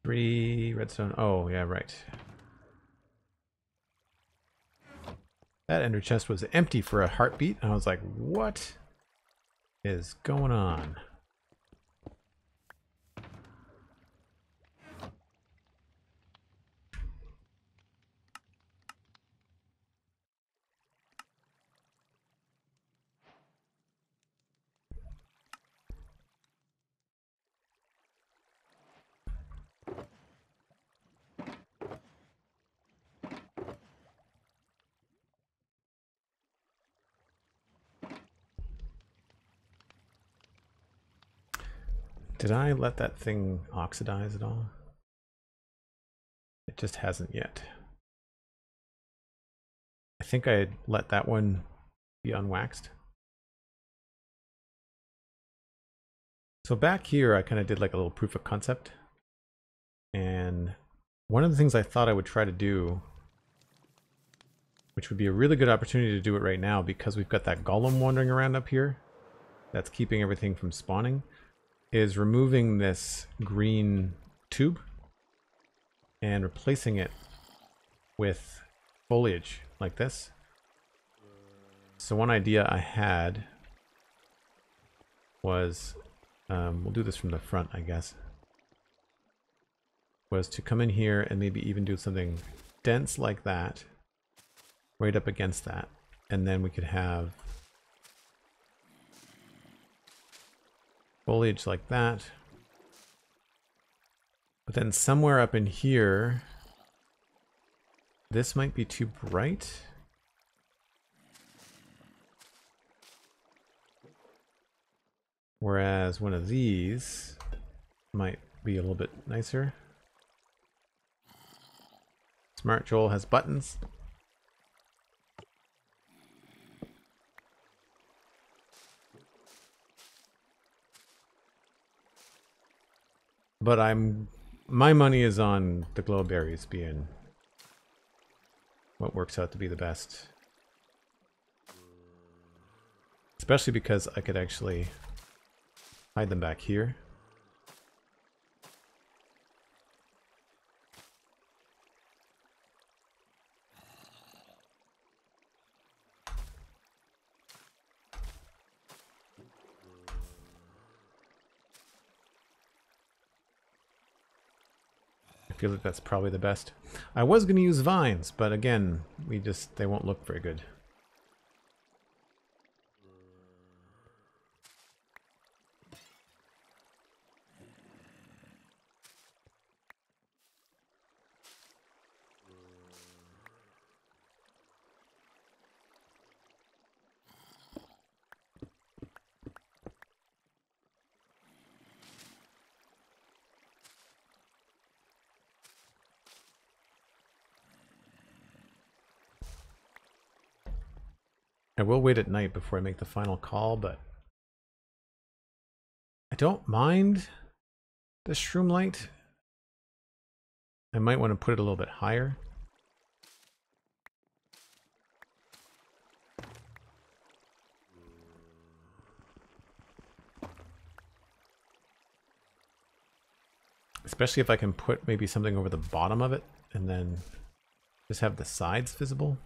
Three redstone. Oh, yeah, right. That ender chest was empty for a heartbeat, and I was like, what is going on? Did I let that thing oxidize at all? It just hasn't yet. I think I let that one be unwaxed. So back here, I kind of did like a little proof of concept. And one of the things I thought I would try to do, which would be a really good opportunity to do it right now because we've got that golem wandering around up here that's keeping everything from spawning, is removing this green tube and replacing it with foliage like this. So one idea I had was, um, we'll do this from the front, I guess, was to come in here and maybe even do something dense like that, right up against that, and then we could have foliage like that. But then somewhere up in here, this might be too bright. Whereas one of these might be a little bit nicer. Smart Joel has buttons. But I'm, my money is on the glow berries being what works out to be the best. Especially because I could actually hide them back here. I feel like that's probably the best. I was going to use vines, but again, we just, they won't look very good. I will wait at night before I make the final call, but I don't mind the shroom light. I might want to put it a little bit higher. Especially if I can put maybe something over the bottom of it and then just have the sides visible.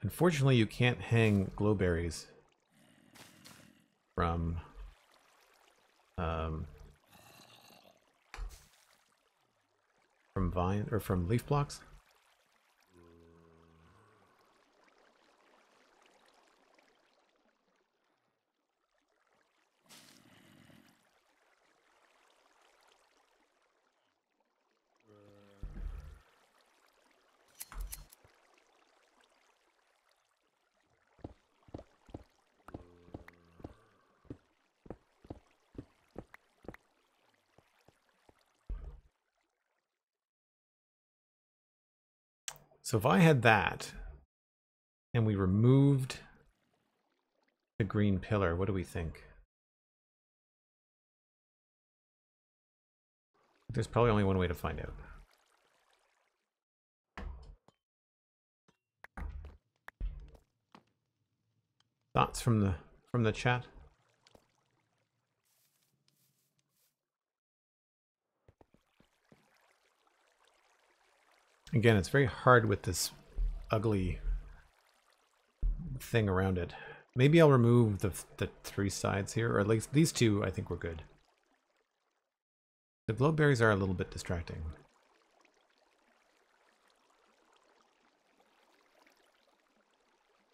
Unfortunately, you can't hang glowberries from um, from vine or from leaf blocks. So if I had that, and we removed the green pillar, what do we think? There's probably only one way to find out. Thoughts from the from the chat. Again, it's very hard with this ugly thing around it. Maybe I'll remove the the three sides here, or at least these two. I think we're good. The glowberries are a little bit distracting.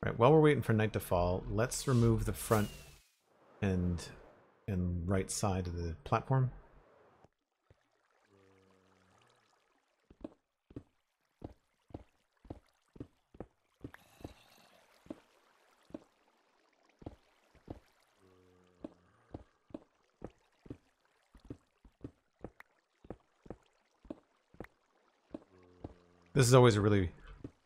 Right, while we're waiting for night to fall, let's remove the front and and right side of the platform. This is always a really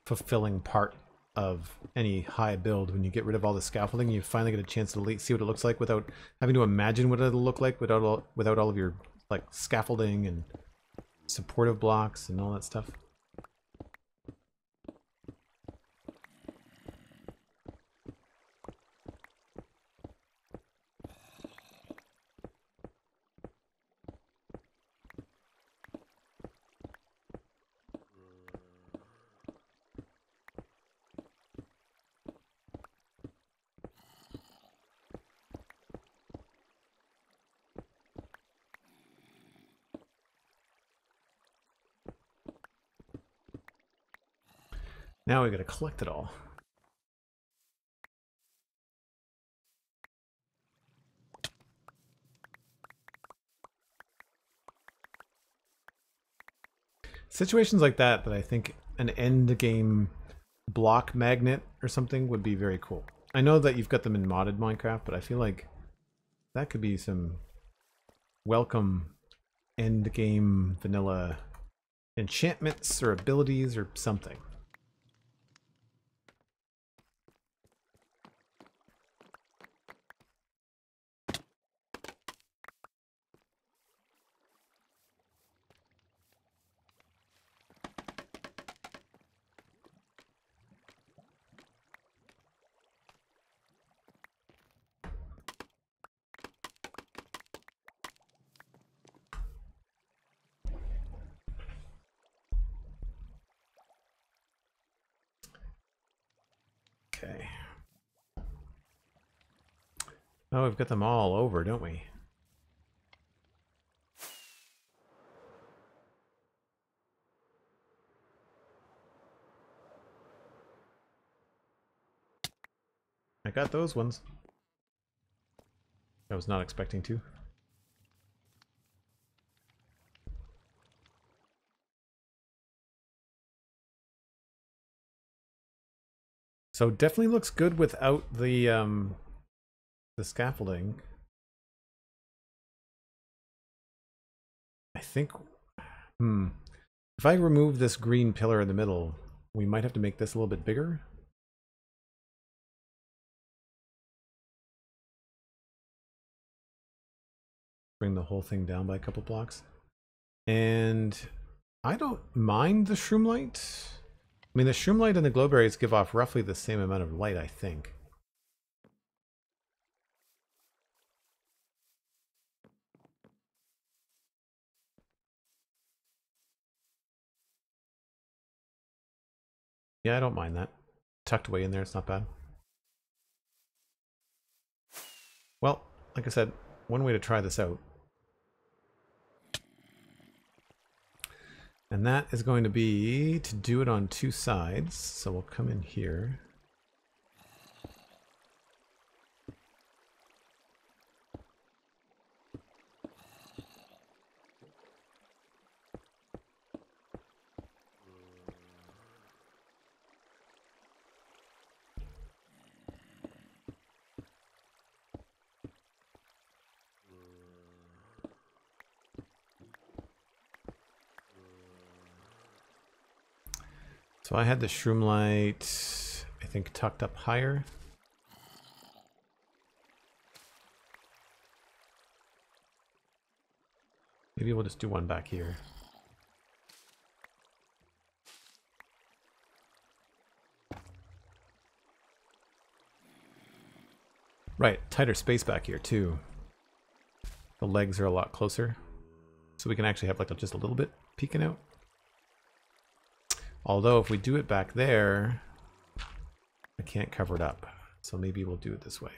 fulfilling part of any high build. When you get rid of all the scaffolding, you finally get a chance to see what it looks like without having to imagine what it'll look like without all, without all of your like scaffolding and supportive blocks and all that stuff. Now we gotta collect it all. Situations like that, that I think an end game block magnet or something would be very cool. I know that you've got them in modded Minecraft, but I feel like that could be some welcome end game vanilla enchantments or abilities or something. Oh, we've got them all over, don't we? I got those ones. I was not expecting to. So definitely looks good without the um the scaffolding. I think, hmm, if I remove this green pillar in the middle, we might have to make this a little bit bigger. Bring the whole thing down by a couple blocks. And I don't mind the shroom light. I mean, the shroom light and the glowberries give off roughly the same amount of light, I think. Yeah, I don't mind that. Tucked away in there, it's not bad. Well, like I said, one way to try this out. And that is going to be to do it on two sides. So we'll come in here. So I had the shroom light, I think, tucked up higher. Maybe we'll just do one back here. Right, tighter space back here too. The legs are a lot closer, so we can actually have like just a little bit peeking out. Although if we do it back there, I can't cover it up. So maybe we'll do it this way.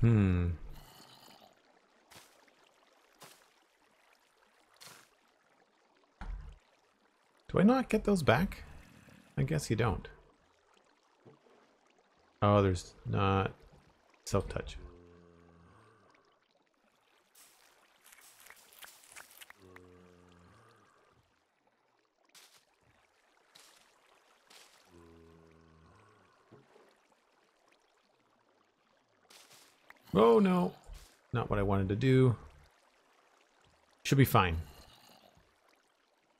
Hmm. Do I not get those back? I guess you don't. Oh, there's not self-touch. Oh no, not what I wanted to do. Should be fine.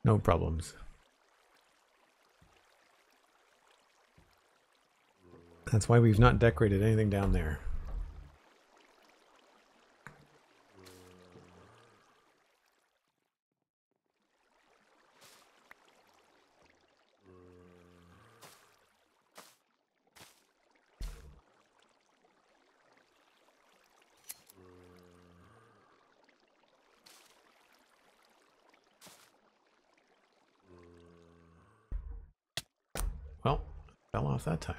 No problems. That's why we've not decorated anything down there. That time.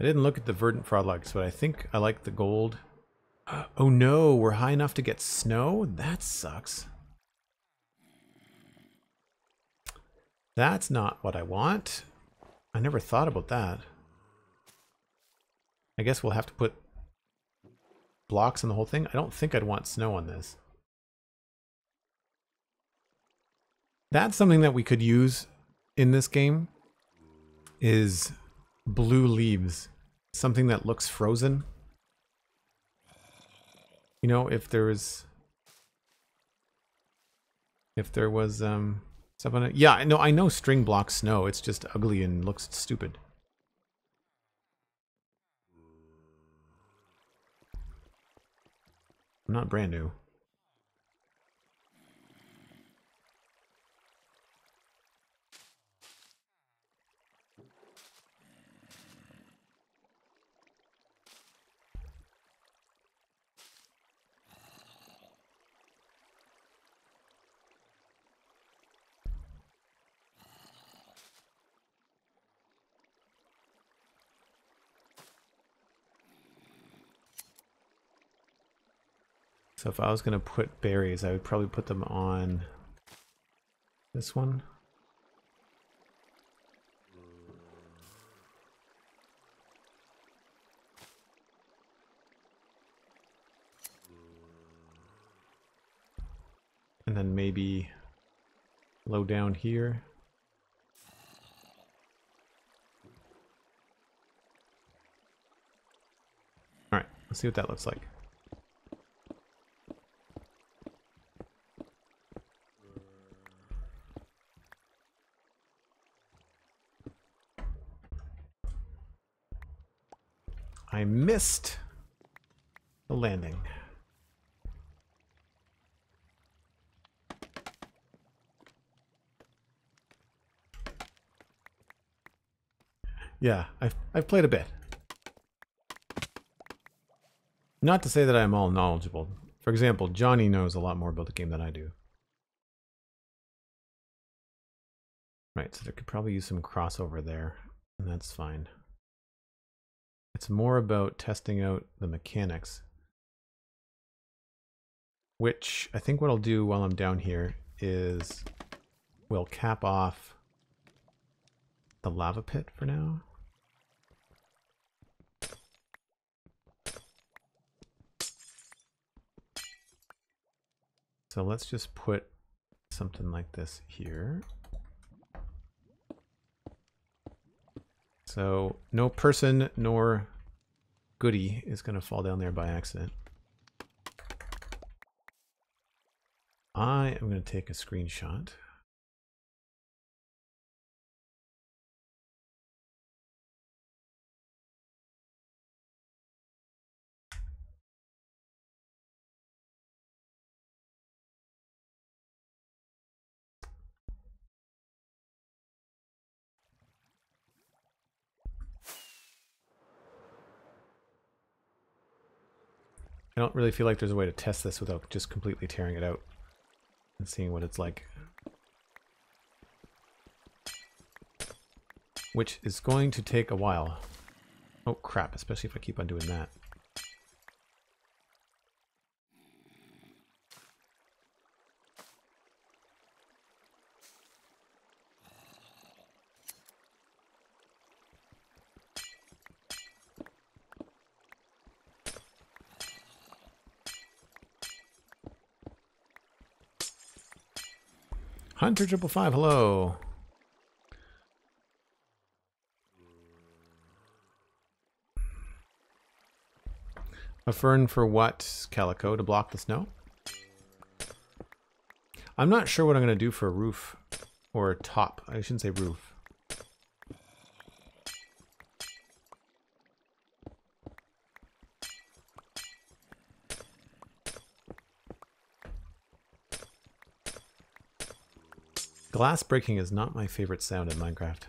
I didn't look at the verdant froglogs, but I think I like the gold. Oh no, we're high enough to get snow? That sucks. That's not what I want. I never thought about that. I guess we'll have to put blocks on the whole thing. I don't think I'd want snow on this. That's something that we could use in this game, is blue leaves. Something that looks frozen. You know, if there was... If there was... um. Yeah, no, I know string blocks snow. It's just ugly and looks stupid. I'm not brand new. So if I was going to put berries, I would probably put them on this one. And then maybe low down here. All right, let's see what that looks like. I missed the landing. Yeah, I've, I've played a bit. Not to say that I'm all knowledgeable. For example, Johnny knows a lot more about the game than I do. Right, so there could probably use some crossover there, and that's fine. It's more about testing out the mechanics. Which I think what I'll do while I'm down here is we'll cap off the lava pit for now. So let's just put something like this here. So no person nor goodie is going to fall down there by accident. I am going to take a screenshot. I don't really feel like there's a way to test this without just completely tearing it out and seeing what it's like. Which is going to take a while. Oh crap, especially if I keep on doing that. Hunter triple five, hello. A fern for what, Calico? To block the snow? I'm not sure what I'm going to do for a roof or a top. I shouldn't say roof. Glass breaking is not my favorite sound in Minecraft.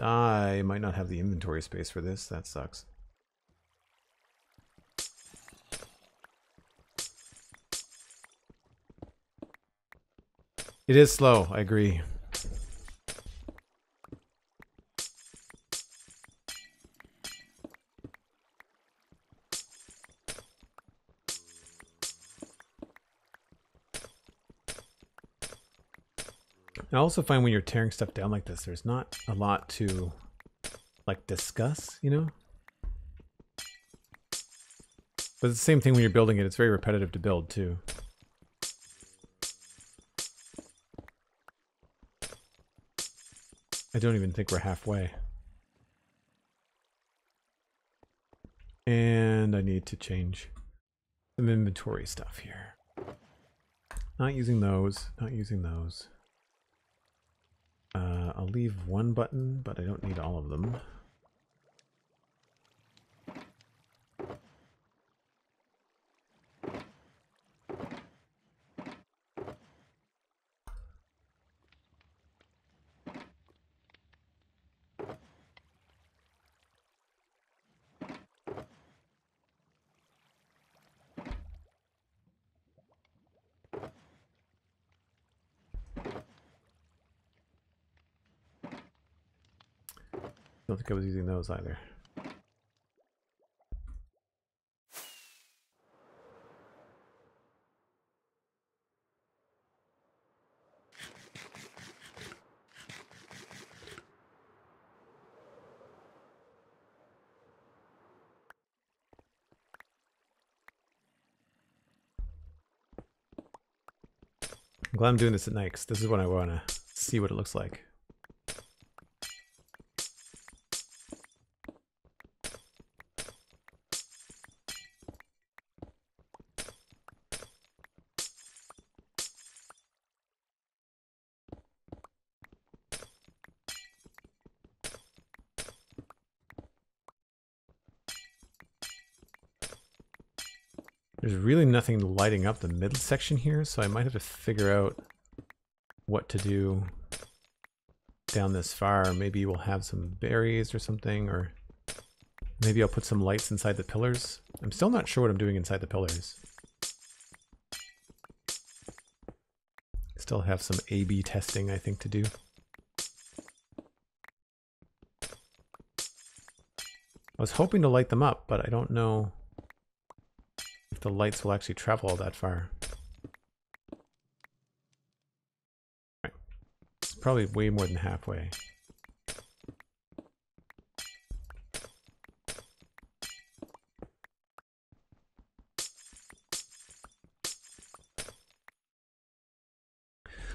I might not have the inventory space for this. That sucks. It is slow, I agree. I also find when you're tearing stuff down like this, there's not a lot to, like, discuss, you know? But it's the same thing when you're building it. It's very repetitive to build, too. I don't even think we're halfway. And I need to change some inventory stuff here. Not using those, not using those. Uh, I'll leave one button, but I don't need all of them. I don't think I was using those either. I'm glad I'm doing this at night, because this is when I want to see what it looks like. Really nothing lighting up the middle section here, so I might have to figure out what to do down this far. Maybe we'll have some berries or something, or maybe I'll put some lights inside the pillars. I'm still not sure what I'm doing inside the pillars. Still have some A B testing, I think, to do. I was hoping to light them up, but I don't know the lights will actually travel all that far. Right. It's probably way more than halfway.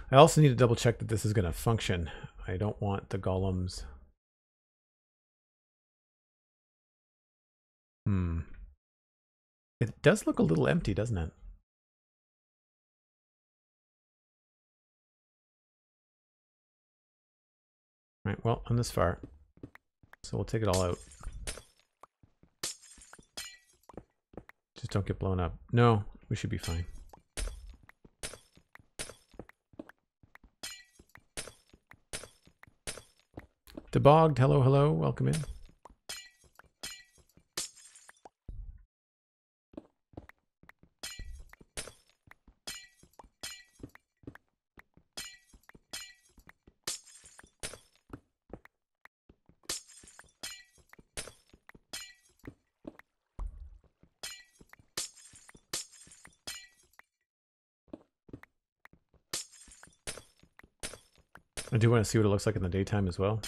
I also need to double check that this is going to function. I don't want the golems. Hmm. It does look a little empty, doesn't it? Right, well, I'm this far. So we'll take it all out. Just don't get blown up. No, we should be fine. Debogged, hello, hello, welcome in. I do want to see what it looks like in the daytime as well.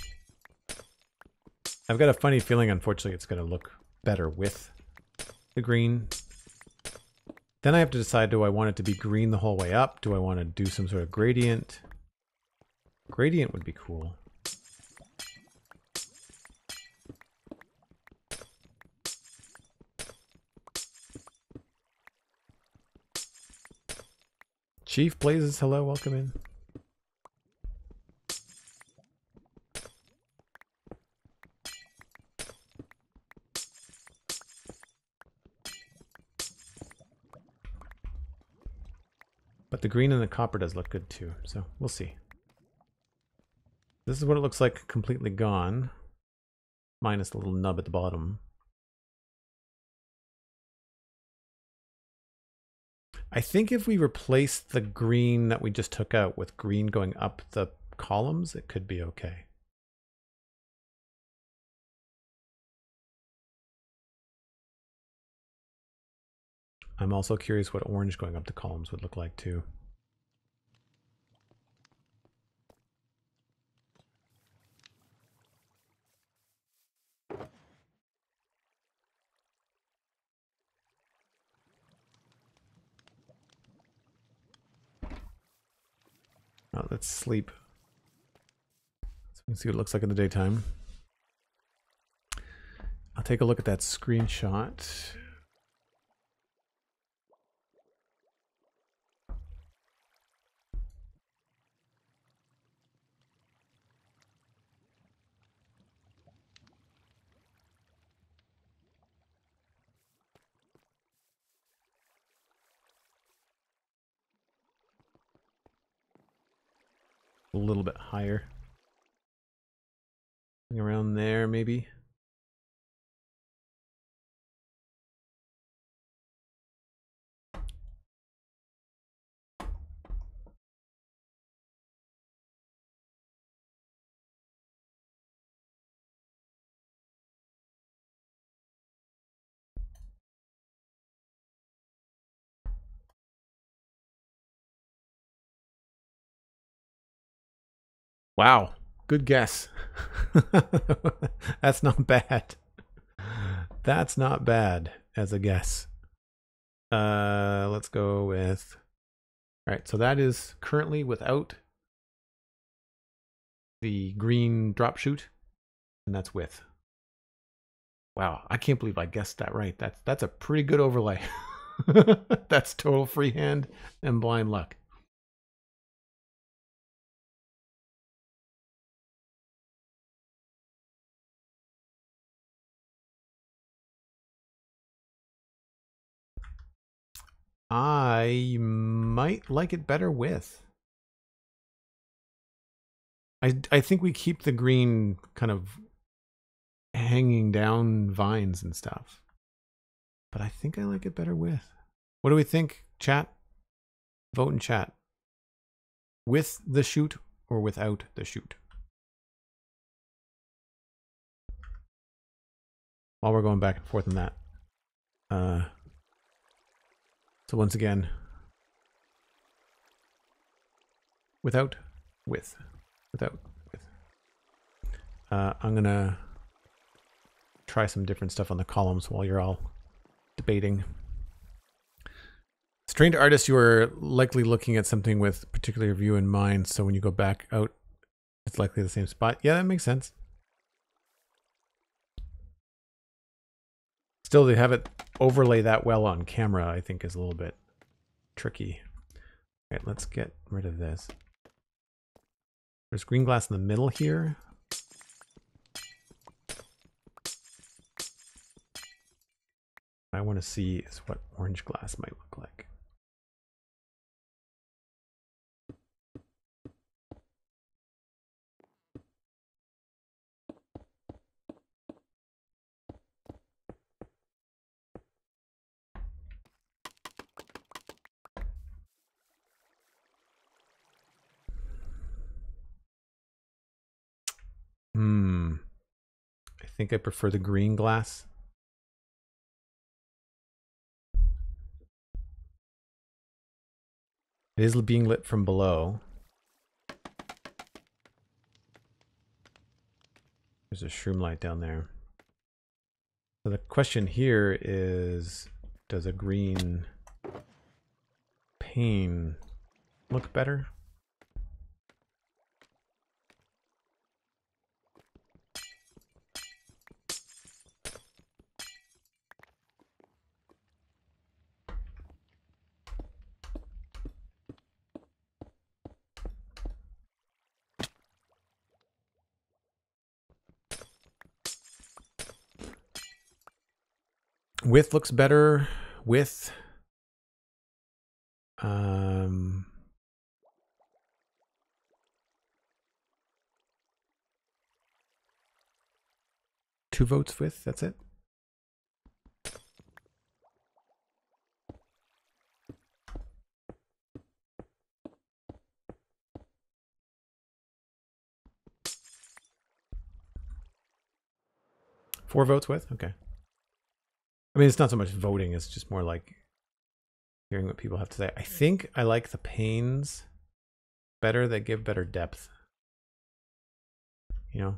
I've got a funny feeling, unfortunately, it's going to look better with the green. Then I have to decide, do I want it to be green the whole way up? Do I want to do some sort of gradient? Gradient would be cool. Chief Blazes, hello, welcome in. The green and the copper does look good too, so we'll see. This is what it looks like completely gone, minus the little nub at the bottom. I think if we replace the green that we just took out with green going up the columns, it could be okay. I'm also curious what orange going up the columns would look like too. Oh, let's sleep. So we can see what it looks like in the daytime. I'll take a look at that screenshot. A little bit higher. Around there, maybe. Wow, good guess. That's not bad. That's not bad as a guess. Uh, let's go with... All right, so that is currently without the green drop shoot, and that's with. Wow, I can't believe I guessed that right. That's, that's a pretty good overlay. That's total freehand and blind luck. I might like it better with. I, I think we keep the green kind of hanging down vines and stuff. But I think I like it better with. What do we think, chat? Vote in chat. With the shoot or without the shoot? While we're going back and forth on that. Uh... So once again, without, with, without, with. Uh, I'm gonna try some different stuff on the columns while you're all debating. As trained artists, you are likely looking at something with a particular view in mind, so when you go back out, it's likely the same spot. Yeah, that makes sense. Still, they have it overlay that well on camera, I think, is a little bit tricky. All right, let's get rid of this. There's green glass in the middle here. I want to see is what orange glass might look like. Hmm. I think I prefer the green glass. It is being lit from below. There's a shroom light down there. So the question here is, does a green pane look better? Width looks better. Width. Um, two votes width, that's it. Four votes width? Okay. I mean, it's not so much voting, it's just more like hearing what people have to say. I think I like the panes better. They give better depth. You know,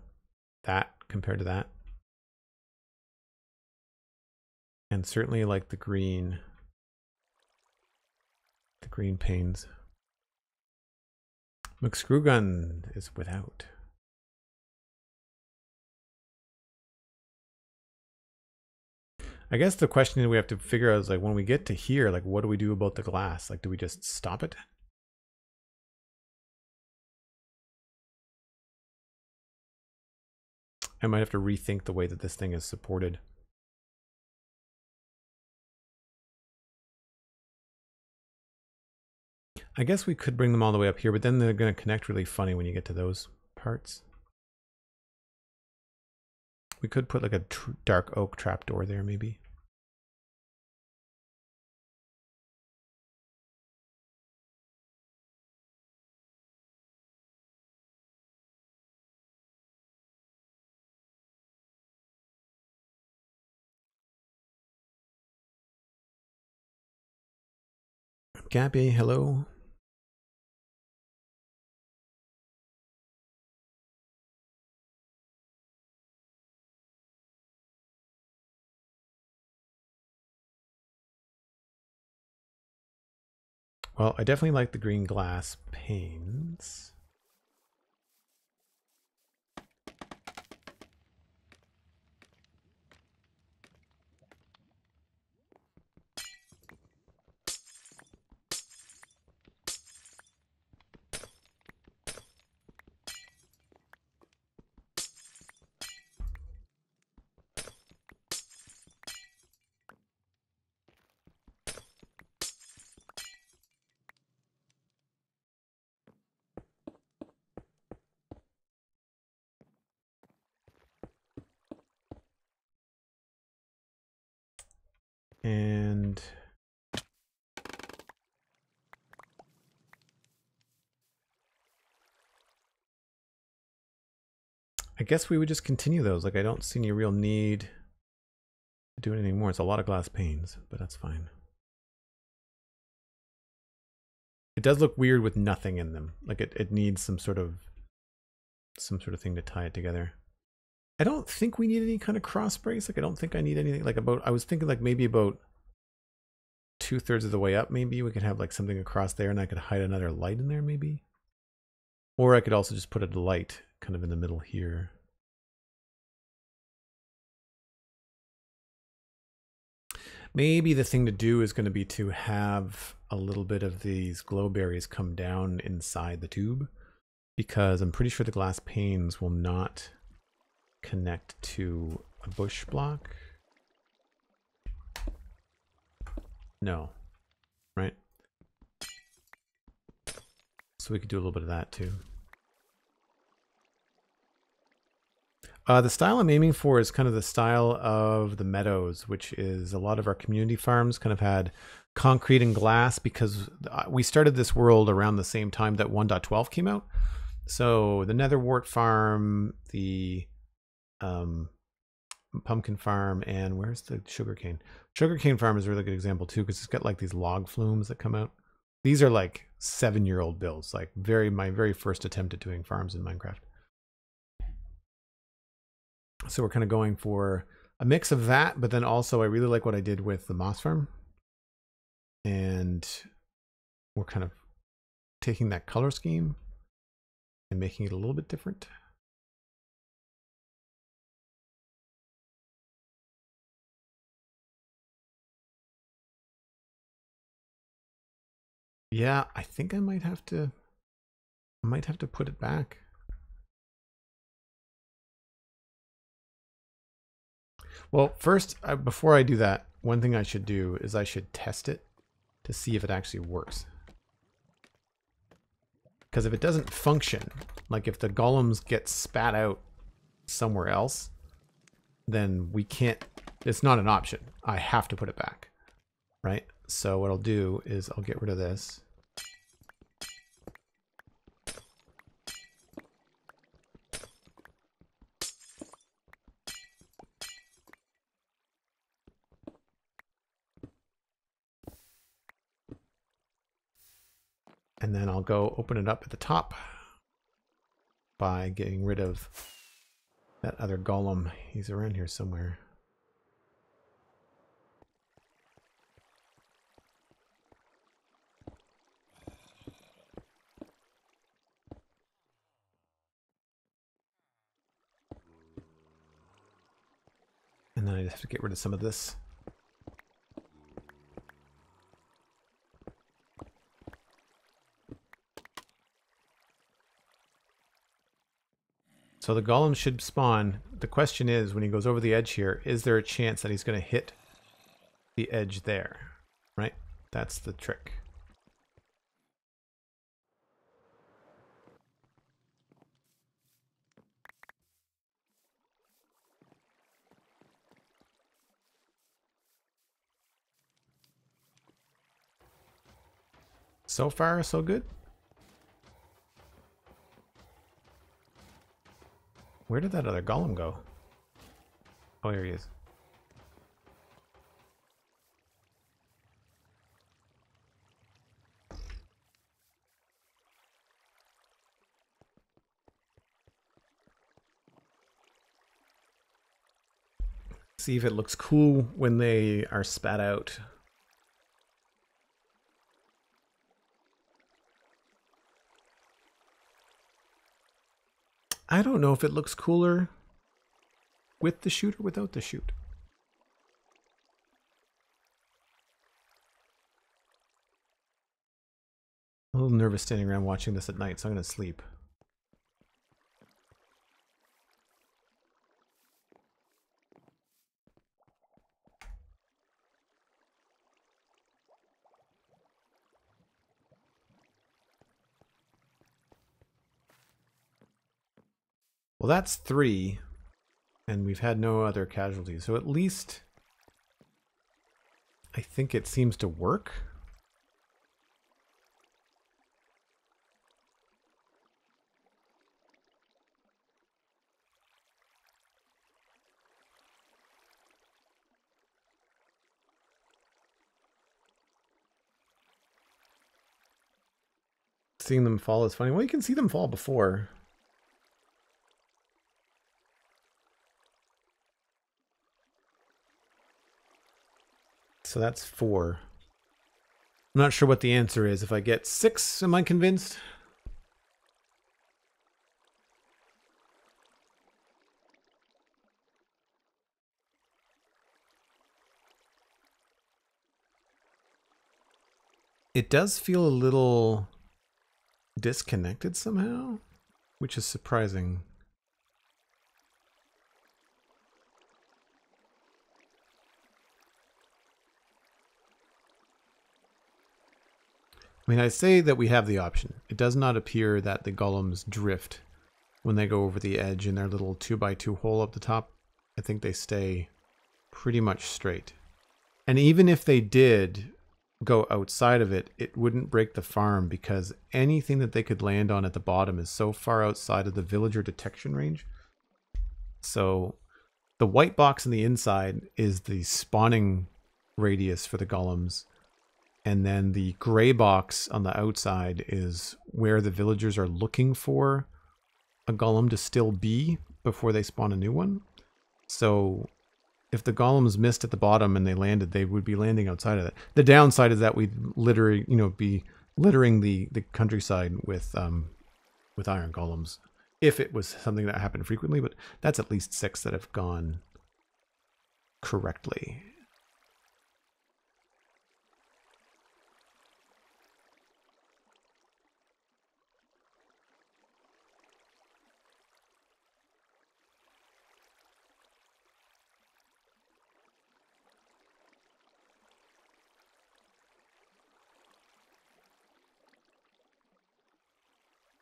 that compared to that. And certainly like the green, the green panes. McScrewgunn is without. I guess the question we have to figure out is, like, when we get to here, like, what do we do about the glass? Like, do we just stop it? I might have to rethink the way that this thing is supported. I guess we could bring them all the way up here, but then they're going to connect really funny when you get to those parts. We could put like a tr dark oak trapdoor there, maybe. Gabi, hello. Well, I definitely like the green glass panes. And I guess we would just continue those. Like, I don't see any real need to do anything more. It's a lot of glass panes, but that's fine. It does look weird with nothing in them. Like it, it needs some sort of some sort of thing to tie it together. I don't think we need any kind of cross brace. Like I don't think I need anything like about, I was thinking like maybe about two thirds of the way up. Maybe we could have like something across there and I could hide another light in there maybe. Or I could also just put a light kind of in the middle here. Maybe the thing to do is going to be to have a little bit of these glow berries come down inside the tube, because I'm pretty sure the glass panes will not connect to a bush block. No, right? So we could do a little bit of that too. Uh, the style I'm aiming for is kind of the style of the meadows, which is a lot of our community farms kind of had concrete and glass, because we started this world around the same time that one point twelve came out. So the Netherwart farm, the um, pumpkin farm, and where's the sugarcane? Sugarcane farm is a really good example too, because it's got like these log flumes that come out. These are like seven-year-old builds, like very my very first attempt at doing farms in Minecraft. So we're kind of going for a mix of that, but then also I really like what I did with the moss farm. And we're kind of taking that color scheme and making it a little bit different. Yeah, I think I might have to, I might have to put it back. Well, first, uh, before I do that, one thing I should do is I should test it to see if it actually works. Because if it doesn't function, like if the golems get spat out somewhere else, then we can't, it's not an option. I have to put it back, right? So what I'll do is I'll get rid of this. And then I'll go open it up at the top by getting rid of that other golem. He's around here somewhere. And then I just have to get rid of some of this. So the golem should spawn. The question is, when he goes over the edge here, is there a chance that he's going to hit the edge there? Right? That's the trick. So far, so good. Where did that other golem go? Oh, here he is. See if it looks cool when they are spat out. I don't know if it looks cooler with the chute or without the chute. I'm a little nervous standing around watching this at night, so I'm going to sleep. Well, that's three, and we've had no other casualties, so at least I think it seems to work. seeing them fall is funny. Well, you can see them fall before. So that's four. I'm not sure what the answer is. If I get six, am I convinced? It does feel a little disconnected somehow, which is surprising. I mean, I say that we have the option. It does not appear that the golems drift when they go over the edge in their little two by two hole up the top. I think they stay pretty much straight. And even if they did go outside of it, it wouldn't break the farm because anything that they could land on at the bottom is so far outside of the villager detection range. So the white box on the inside is the spawning radius for the golems. And then the gray box on the outside is where the villagers are looking for a golem to still be before they spawn a new one. So if the golems missed at the bottom and they landed, they would be landing outside of it. The downside is that we'd literally, you know, be littering the, the countryside with um, with iron golems. If it was something that happened frequently, but that's at least six that have gone correctly.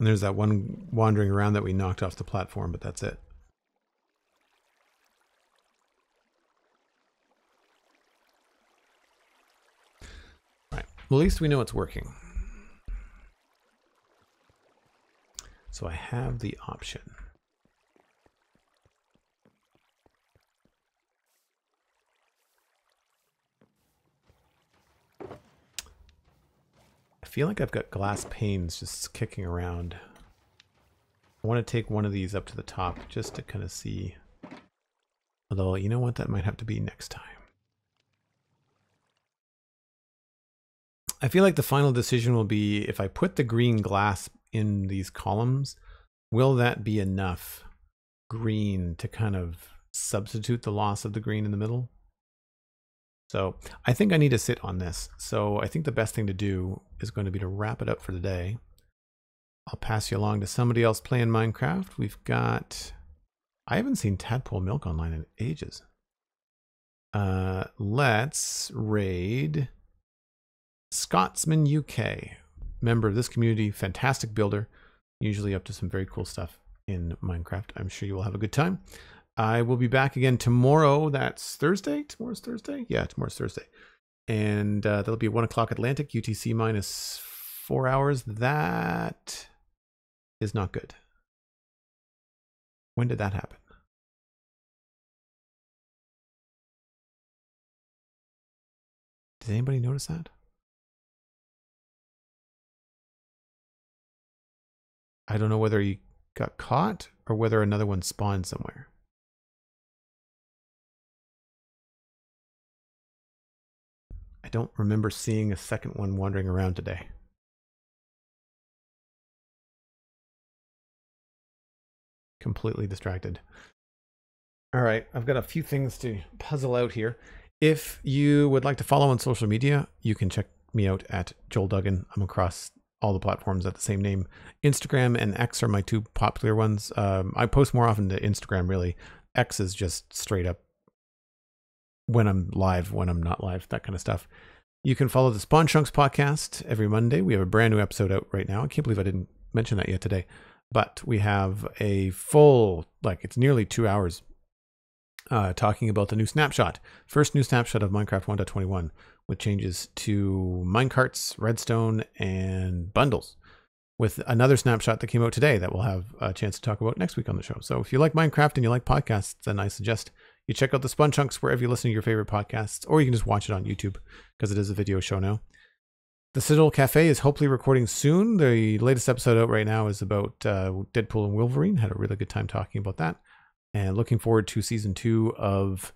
And there's that one wandering around that we knocked off the platform, but that's it. Right. Well, at least we know it's working. So I have the option. I feel like I've got glass panes just kicking around. I want to take one of these up to the top just to kind of see. Although, you know what? That might have to be next time. I feel like the final decision will be if I put the green glass in these columns, will that be enough green to kind of substitute the loss of the green in the middle? So I think I need to sit on this. So I think the best thing to do is going to be to wrap it up for today. I'll pass you along to somebody else playing Minecraft. We've got, I haven't seen Tadpole Milk online in ages. Uh, let's raid Scotsman U K, member of this community, fantastic builder, usually up to some very cool stuff in Minecraft. I'm sure you will have a good time. I will be back again tomorrow. That's Thursday. Tomorrow's Thursday? Yeah, tomorrow's Thursday. And uh, that'll be one o'clock Atlantic, U T C minus four hours. That is not good. When did that happen? Did anybody notice that? I don't know whether he got caught or whether another one spawned somewhere. I don't remember seeing a second one wandering around today. Completely distracted. All right, I've got a few things to puzzle out here. If you would like to follow on social media, you can check me out at Joel Duggan. I'm across all the platforms at the same name. Instagram and X are my two popular ones. Um, I post more often to Instagram, really. X is just straight up when I'm live, when I'm not live, that kind of stuff. You can follow the Spawn Chunks podcast every Monday. We have a brand new episode out right now. I can't believe I didn't mention that yet today, but we have a full, like it's nearly two hours uh, talking about the new snapshot. First new snapshot of Minecraft one point twenty-one with changes to minecarts, redstone, and bundles, with another snapshot that came out today that we'll have a chance to talk about next week on the show. So if you like Minecraft and you like podcasts, then I suggest you check out the Spawn Chunks wherever you listen to your favorite podcasts, or you can just watch it on YouTube because it is a video show now. The Citadel Cafe is hopefully recording soon. The latest episode out right now is about uh, Deadpool and Wolverine. Had a really good time talking about that. And looking forward to season two of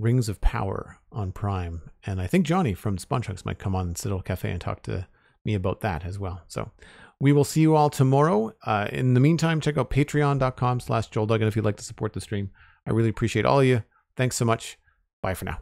Rings of Power on Prime. And I think Johnny from Spawn Chunks might come on Citadel Cafe and talk to me about that as well. So we will see you all tomorrow. Uh, in the meantime, check out patreon dot com slash Joel Duggan if you'd like to support the stream. I really appreciate all of you. Thanks so much. Bye for now.